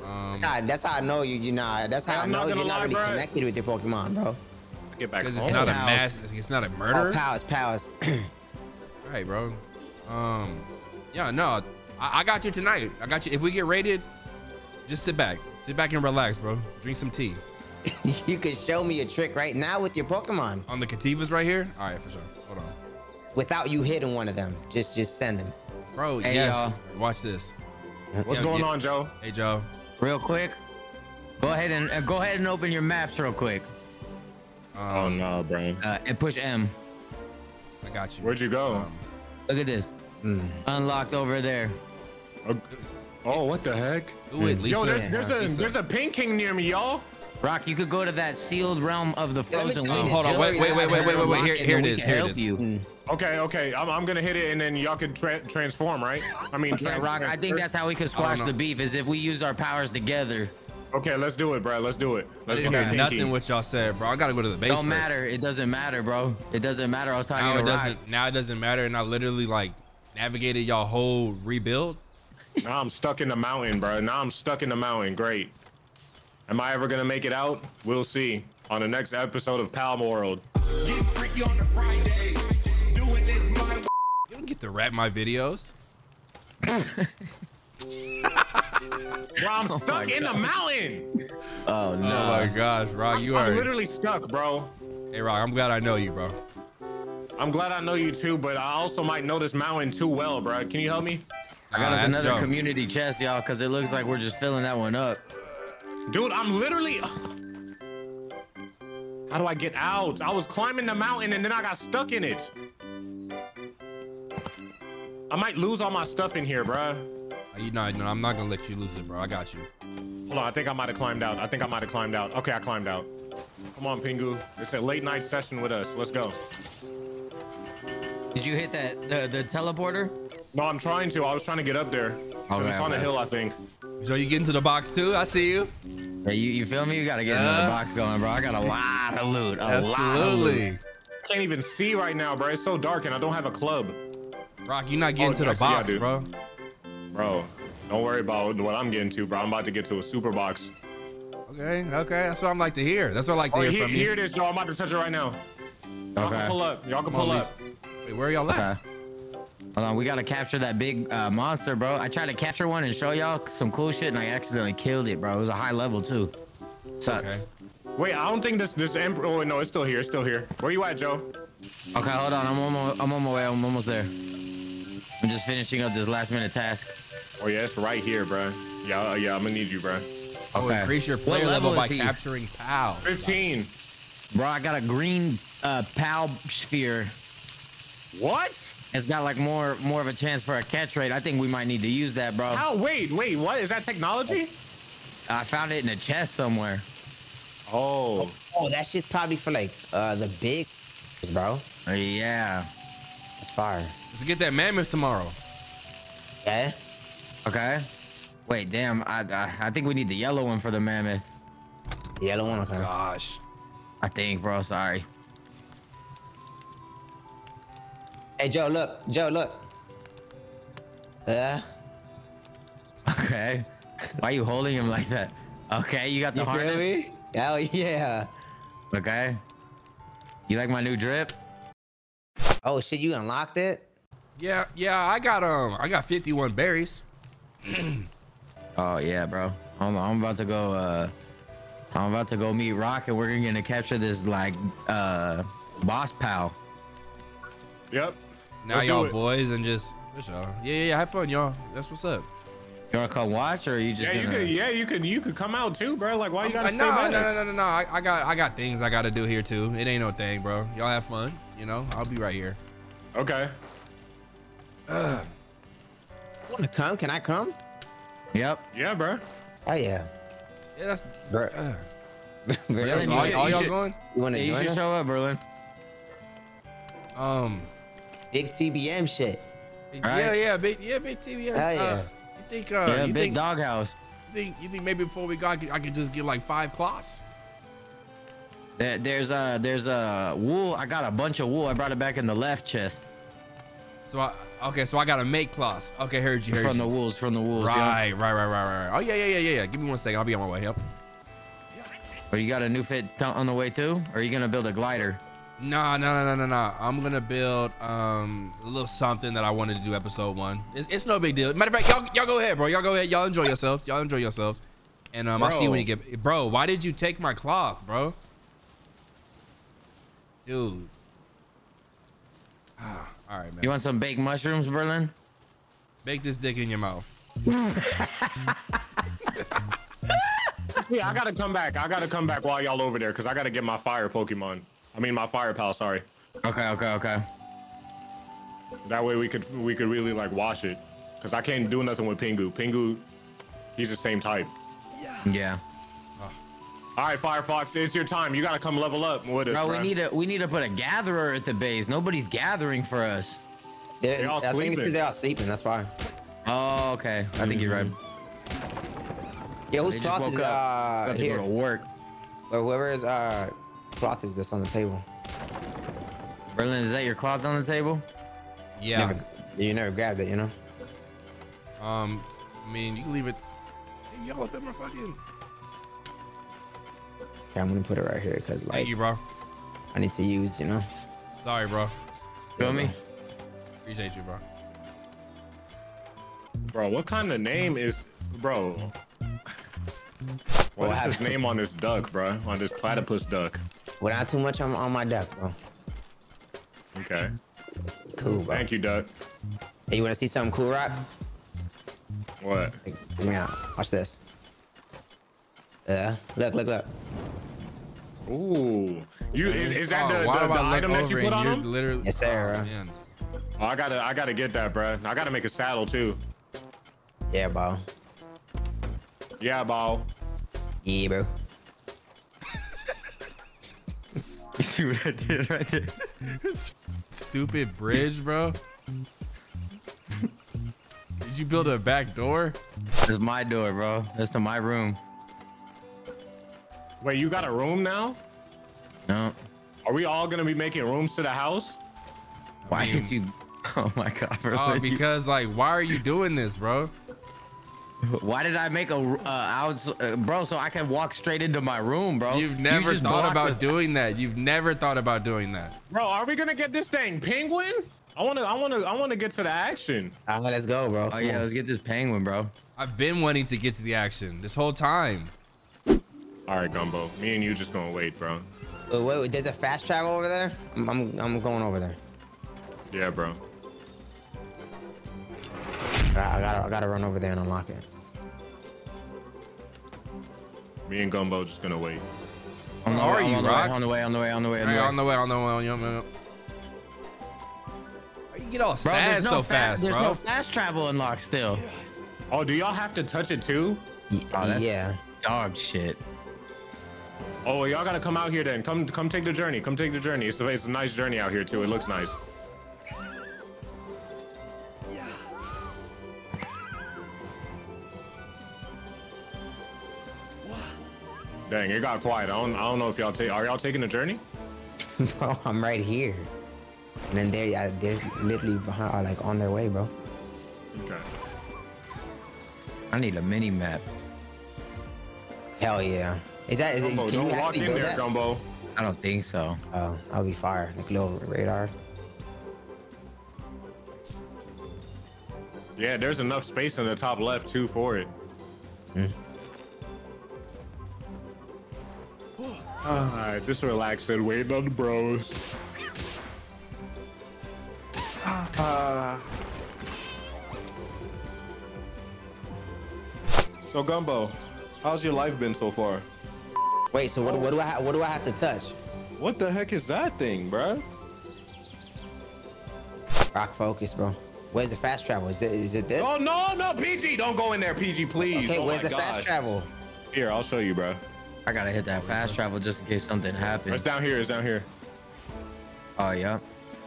Um, that's, how, that's how I know you. You know, that's how I'm I know not you're lie, not really bro. connected with your Pokemon, bro. Get back. It's not a mass. It's not a murder. Oh, powers, powers. All right, bro. Um, yeah, no, I, I got you tonight. I got you. If we get raided, just sit back, sit back and relax, bro. Drink some tea. You can show me a trick right now with your Pokemon. On the Kativas right here. All right, for sure. Hold on. Without you hitting one of them, just just send them. Bro, hey, yes. Y'all. Watch this. What's Yo, going yeah. on, Joe? Hey, Joe. Real quick. Go ahead and uh, go ahead and open your maps real quick. Um, oh no, bro. Uh, and push M. I got you. Where'd you go? Um, Look at this. Mm. Unlocked over there. Uh, oh, what the heck? Ooh, Lisa. Yo, there's, there's a Lisa. there's a Pink King near me, y'all. Rock, you could go to that sealed realm of the frozen. Yeah, oh, hold on, wait, wait, wait, wait, wait, wait, wait. Here, here it is. Here it is. Mm. Okay, okay. I'm, I'm gonna hit it, and then y'all can tra transform, right? I mean, yeah, Rock. I think that's how we can squash the beef is if we use our powers together. Okay, let's do it, bro. Let's do it. Let's do it. Nothing what y'all said, bro. I gotta go to the base. Don't matter. It doesn't matter, bro. It doesn't matter. I was talking to Rock. Now it doesn't matter, and I literally like navigated y'all whole rebuild. Now I'm stuck in the mountain, bro. Now I'm stuck in the mountain. Great. Am I ever gonna make it out? We'll see on the next episode of Palworld. Get freaky on the Friday. Doing this my way. You don't get to rap my videos. Bro, I'm stuck oh in God. the mountain. Oh no! Oh my gosh, Rock, you I'm, are I'm literally stuck, bro. Hey, Rock, I'm glad I know you, bro. I'm glad I know you too, but I also might know this mountain too well, bro. Can you help me? I got uh, another Joe. community chest, y'all, because it looks like we're just filling that one up. Dude, I'm literally... How do I get out? I was climbing the mountain and then I got stuck in it. I might lose all my stuff in here, bro. You know, no, I'm not gonna let you lose it, bro. I got you. Hold on, I think I might have climbed out. I think I might have climbed out. Okay, I climbed out. Come on, Pingu. It's a late night session with us. Let's go. Did you hit that the, the teleporter? No, I'm trying to. I was trying to get up there. Oh, it's on a hill, I think. So you get into the box too? I see you. Hey, you, you feel me? You gotta get uh, another box going, bro. I got a lot of loot. A absolutely. lot of loot. I can't even see right now, bro. It's so dark and I don't have a club. Rock, you're not getting oh, to the actually, box, yeah, bro. Bro, don't worry about what I'm getting to, bro. I'm about to get to a super box. Okay, okay. That's what I'm like to hear. That's what I like to oh, hear he, from you. Hear this, y'all. I'm about to touch it right now. Y'all okay. can pull up. Y'all can pull up. Wait, where are y'all at? Okay. Hold on, we gotta capture that big uh, monster, bro. I tried to capture one and show y'all some cool shit, and I accidentally killed it, bro. It was a high level too. Sucks. Okay. Wait, I don't think this this emperor. Oh no, it's still here. It's still here. Where you at, Joe? Okay, hold on. I'm almost. I'm on my way. I'm almost there. I'm just finishing up this last minute task. Oh yeah, it's right here, bro. Yeah, yeah. I'm gonna need you, bro. Okay. Oh, increase your player level, level by he? capturing Pal. Fifteen. Bro, I got a green uh, Pal sphere. What? It's got like more more of a chance for a catch rate. I think we might need to use that, bro. Oh, wait, wait, what? Is that technology? I found it in a chest somewhere. Oh. Oh, that shit's probably for like uh, the big, bro. Uh, yeah. It's fire. Let's get that mammoth tomorrow. Yeah. Okay. Wait, damn. I, I I think we need the yellow one for the mammoth. The yellow one? Okay. Gosh. I think, bro. Sorry. Hey, Joe, look. Joe, look. Yeah. Okay. Why are you holding him like that? Okay, you got the you harness? Feel me? Hell yeah. Okay. You like my new drip? Oh, shit, you unlocked it? Yeah, yeah, I got um, I got fifty-one berries. Oh, yeah, bro. I'm, I'm about to go, uh, I'm about to go meet Rock, and we're going to capture this, like, uh, boss pal. Yep. Now y'all boys and just yeah, yeah, yeah. Have fun, y'all. That's what's up. You wanna come watch or are you just? Yeah, gonna... you could. Yeah, you could. You could come out too, bro. Like, why you gotta stay back? No, no, no, no, no. I, I got, I got things I gotta do here too. It ain't no thing, bro. Y'all have fun. You know, I'll be right here. Okay. Uh, wanna come? Can I come? Yep. Yeah, bro. Oh yeah. Yeah, that's. Bro. Uh. Berlin, all y'all going? You wanna? Yeah, you should show up, Berlin. Um. Big T B M shit. Big, right. Yeah, yeah, big, yeah, big T B M. Hell yeah. Uh, you think? Uh, yeah, you big think, doghouse. You think? You think maybe before we go, I could, I could just get like five cloths? There, there's uh there's a uh, wool. I got a bunch of wool. I brought it back in the left chest. So I okay. So I gotta make cloths. Okay, heard you. Heard from you. the wolves. From the wolves. Right, yeah. right, right, right, right. Oh yeah, yeah, yeah, yeah, yeah. Give me one second. I'll be on my way. Yep. Or you got a new fit on the way too? Or are you gonna build a glider? Nah, nah, nah, nah, nah. I'm gonna build um, a little something that I wanted to do episode one. It's, it's no big deal. Matter of fact, y'all, y'all go ahead, bro. Y'all go ahead. Y'all enjoy yourselves. Y'all enjoy yourselves. And um, I'll see you when you get. Bro, why did you take my cloth, bro? Dude. Ah, all right, man. You want some baked mushrooms, Berlin? Bake this dick in your mouth. See, I gotta come back. I gotta come back while y'all over there, cause I gotta get my fire Pokemon. I mean, my fire pal. Sorry. Okay, okay, okay. That way we could we could really like wash it, cause I can't do nothing with Pingu. Pingu, he's the same type. Yeah. Oh. All right, Firefox, it's your time. You gotta come level up with us. Bro, we bro. need to we need to put a gatherer at the base. Nobody's gathering for us. They're, they're all I sleeping. Think they're all sleeping. That's why. Oh, okay. I mm-hmm. think you're right. Yeah, who's cloth is, uh, here? To work. Or whoever's uh, cloth is this on the table? Berlin, is that your cloth on the table? Yeah. Never, you never grabbed it, you know? Um, I mean, you can leave it. Y'all up at my fucking. Okay, I'm gonna put it right here because, like, thank you, bro. I need to use, you know? Sorry, bro. Feel me? Appreciate you, bro. Bro, what kind of name is. Bro. What is his name on this duck, bro? On this platypus duck? Well, not too much on, on my duck, bro. Okay. Cool, bro. Thank you, duck. Hey, you want to see something cool, Rock? What? Yeah, watch this. Yeah, look, look, look. Ooh. You, is, is that the, oh, the, the item that you put on him? Literally... Yes, sir. Oh, oh, I gotta, I gotta get that, bro. I gotta make a saddle, too. Yeah, bro. Yeah, bro. Yeah, bro. You see what I did right there? Stupid bridge, bro. Did you build a back door? This is my door, bro. That's to my room. Wait, you got a room now? No. Are we all gonna be making rooms to the house? Why I mean, did you? Oh my God, bro. Oh, because like, why are you doing this, bro? Why did I make a uh, outs, uh, bro? So I can walk straight into my room, bro. You've never you thought about this. doing that. You've never thought about doing that, bro. Are we gonna get this thing, penguin? I wanna, I wanna, I wanna get to the action. All right, let's go, bro. Oh Come yeah, on. let's get this penguin, bro. I've been wanting to get to the action this whole time. All right, Gumbo. Me and you just gonna wait, bro. Wait, wait, wait. There's a fast travel over there. I'm, I'm, I'm going over there. Yeah, bro. I gotta, I gotta run over there and unlock it. Me and Gumbo just gonna wait. Where are you, Rock? On the way, on the way, on the way, on the way, on the way, on the way, on the way. You get all sad so fast, bro. There's no fast travel unlocked still. Oh, do y'all have to touch it too? Oh, yeah. Dog shit. Oh, y'all gotta come out here then. Come, come take the journey. Come take the journey. It's a, it's a nice journey out here too. It looks nice. Dang, it got quiet. I don't, I don't know if y'all take. Are y'all taking a journey? Bro, I'm right here, and then they, uh, they're literally behind, uh, like on their way, bro. Okay. I need a mini map. Hell yeah! Is that? Is Gumbo, it? Can don't you walk in there, that? Gumbo. I don't think so. Oh, uh, I'll be fire. Like little radar. Yeah, there's enough space in the top left too for it. Mm. Alright, just relax and wait on the bros. Uh, so Gumbo, how's your life been so far? Wait, so what, what do I what do I have to touch? What the heck is that thing, bro? Rock focus, bro. Where's the fast travel? Is it is it this? Oh no, no, P G, don't go in there, P G, please. Okay, oh where's the gosh. fast travel? Here, I'll show you, bro. I gotta hit that fast travel just in case something happens. It's down here. It's down here. Oh, yeah.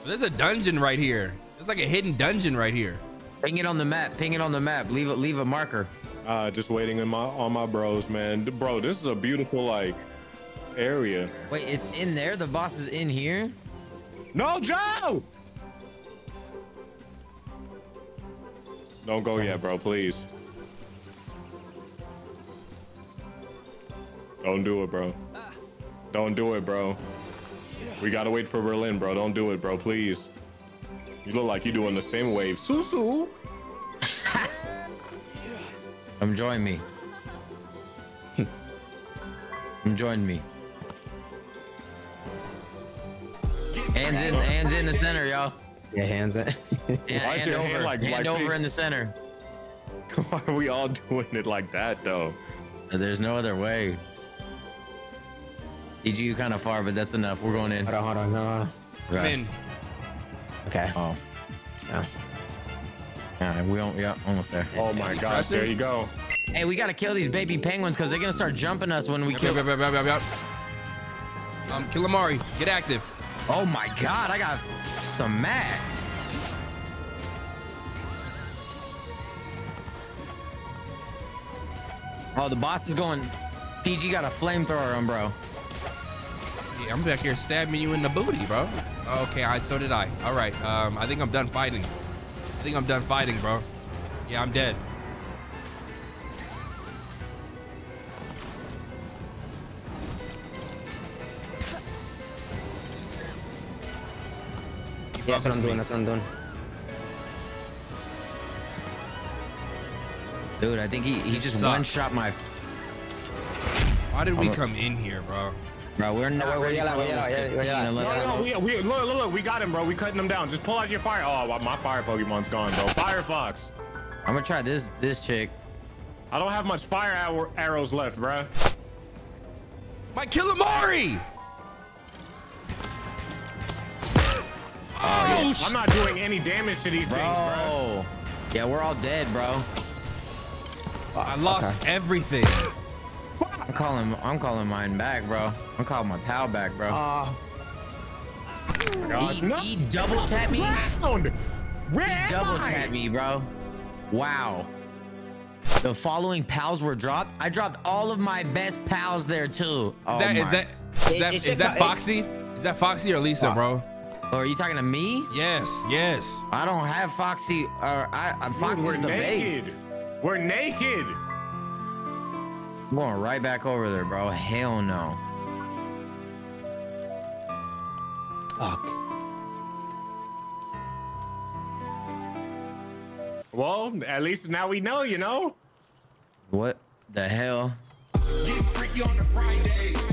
There's a dungeon right here. It's like a hidden dungeon right here. Ping it on the map. Ping it on the map. Leave it. Leave a marker. Uh, just waiting in my on my bros, man. Bro, this is a beautiful like area. Wait, it's in there. The boss is in here. No, Joe. Don't go yet, bro. Please. Don't do it, bro. Don't do it, bro. We gotta wait for Berlin, bro. Don't do it, bro. Please. You look like you're doing the same wave. Susu. Come join me. Come join me. Hands in, hands in the center, y'all. Yeah, hands in. Yeah, hand over, hand like, hand like over me? in the center. Why are we all doing it like that, though? There's no other way. D G, you kind of far, but that's enough. We're going in. Hold on, hold on, hold on. Right. I'm in. Okay. Oh. Yeah. All right, we don't, yeah, almost there. Oh my gosh, there you go. Hey, we got to kill these baby penguins because they're going to start jumping us when we yep, kill them. Yep, yep, yep, yep, yep. Um, Kilimari, get active. Oh my God, I got some mag. Oh, the boss is going. P G got a flamethrower on, bro. Yeah, I'm back here stabbing you in the booty, bro. Okay, I, so did I. All right, um, I think I'm done fighting. I think I'm done fighting, bro. Yeah, I'm dead. Yeah, that's what I'm doing. That's what I'm doing. Dude, I think he, he just one-shot my... Why did we oh, come in here, bro? Bro, we're not... We're yellow, we're yellow, we're yellow. No, no, we, we, look, look, look, we got him, bro. We cutting him down. Just pull out your fire. Oh, my fire Pokemon's gone, bro. Firefox. I'm gonna try this this chick. I don't have much fire arrow, arrows left, bro. My Killamari! Oh, yeah. I'm not doing any damage to these bro. things, bro. Yeah, we're all dead, bro. I lost okay. everything. I'm calling. I'm calling mine back, bro. I'm calling my pal back, bro. Uh, oh my gosh, he, no. he double tapped me. Where he double tapped me, bro. Wow. The following pals were dropped. I dropped all of my best pals there too. Oh is that, is that is that is that Foxy? Is that Foxy or Lisa, wow. bro? Oh, are you talking to me? Yes, yes. I don't have Foxy. Or I. I'm Foxy the base. We're naked. I'm going right back over there, bro. Hell no. Fuck. Well, at least now we know, you know? What the hell? Get freaky on a Friday.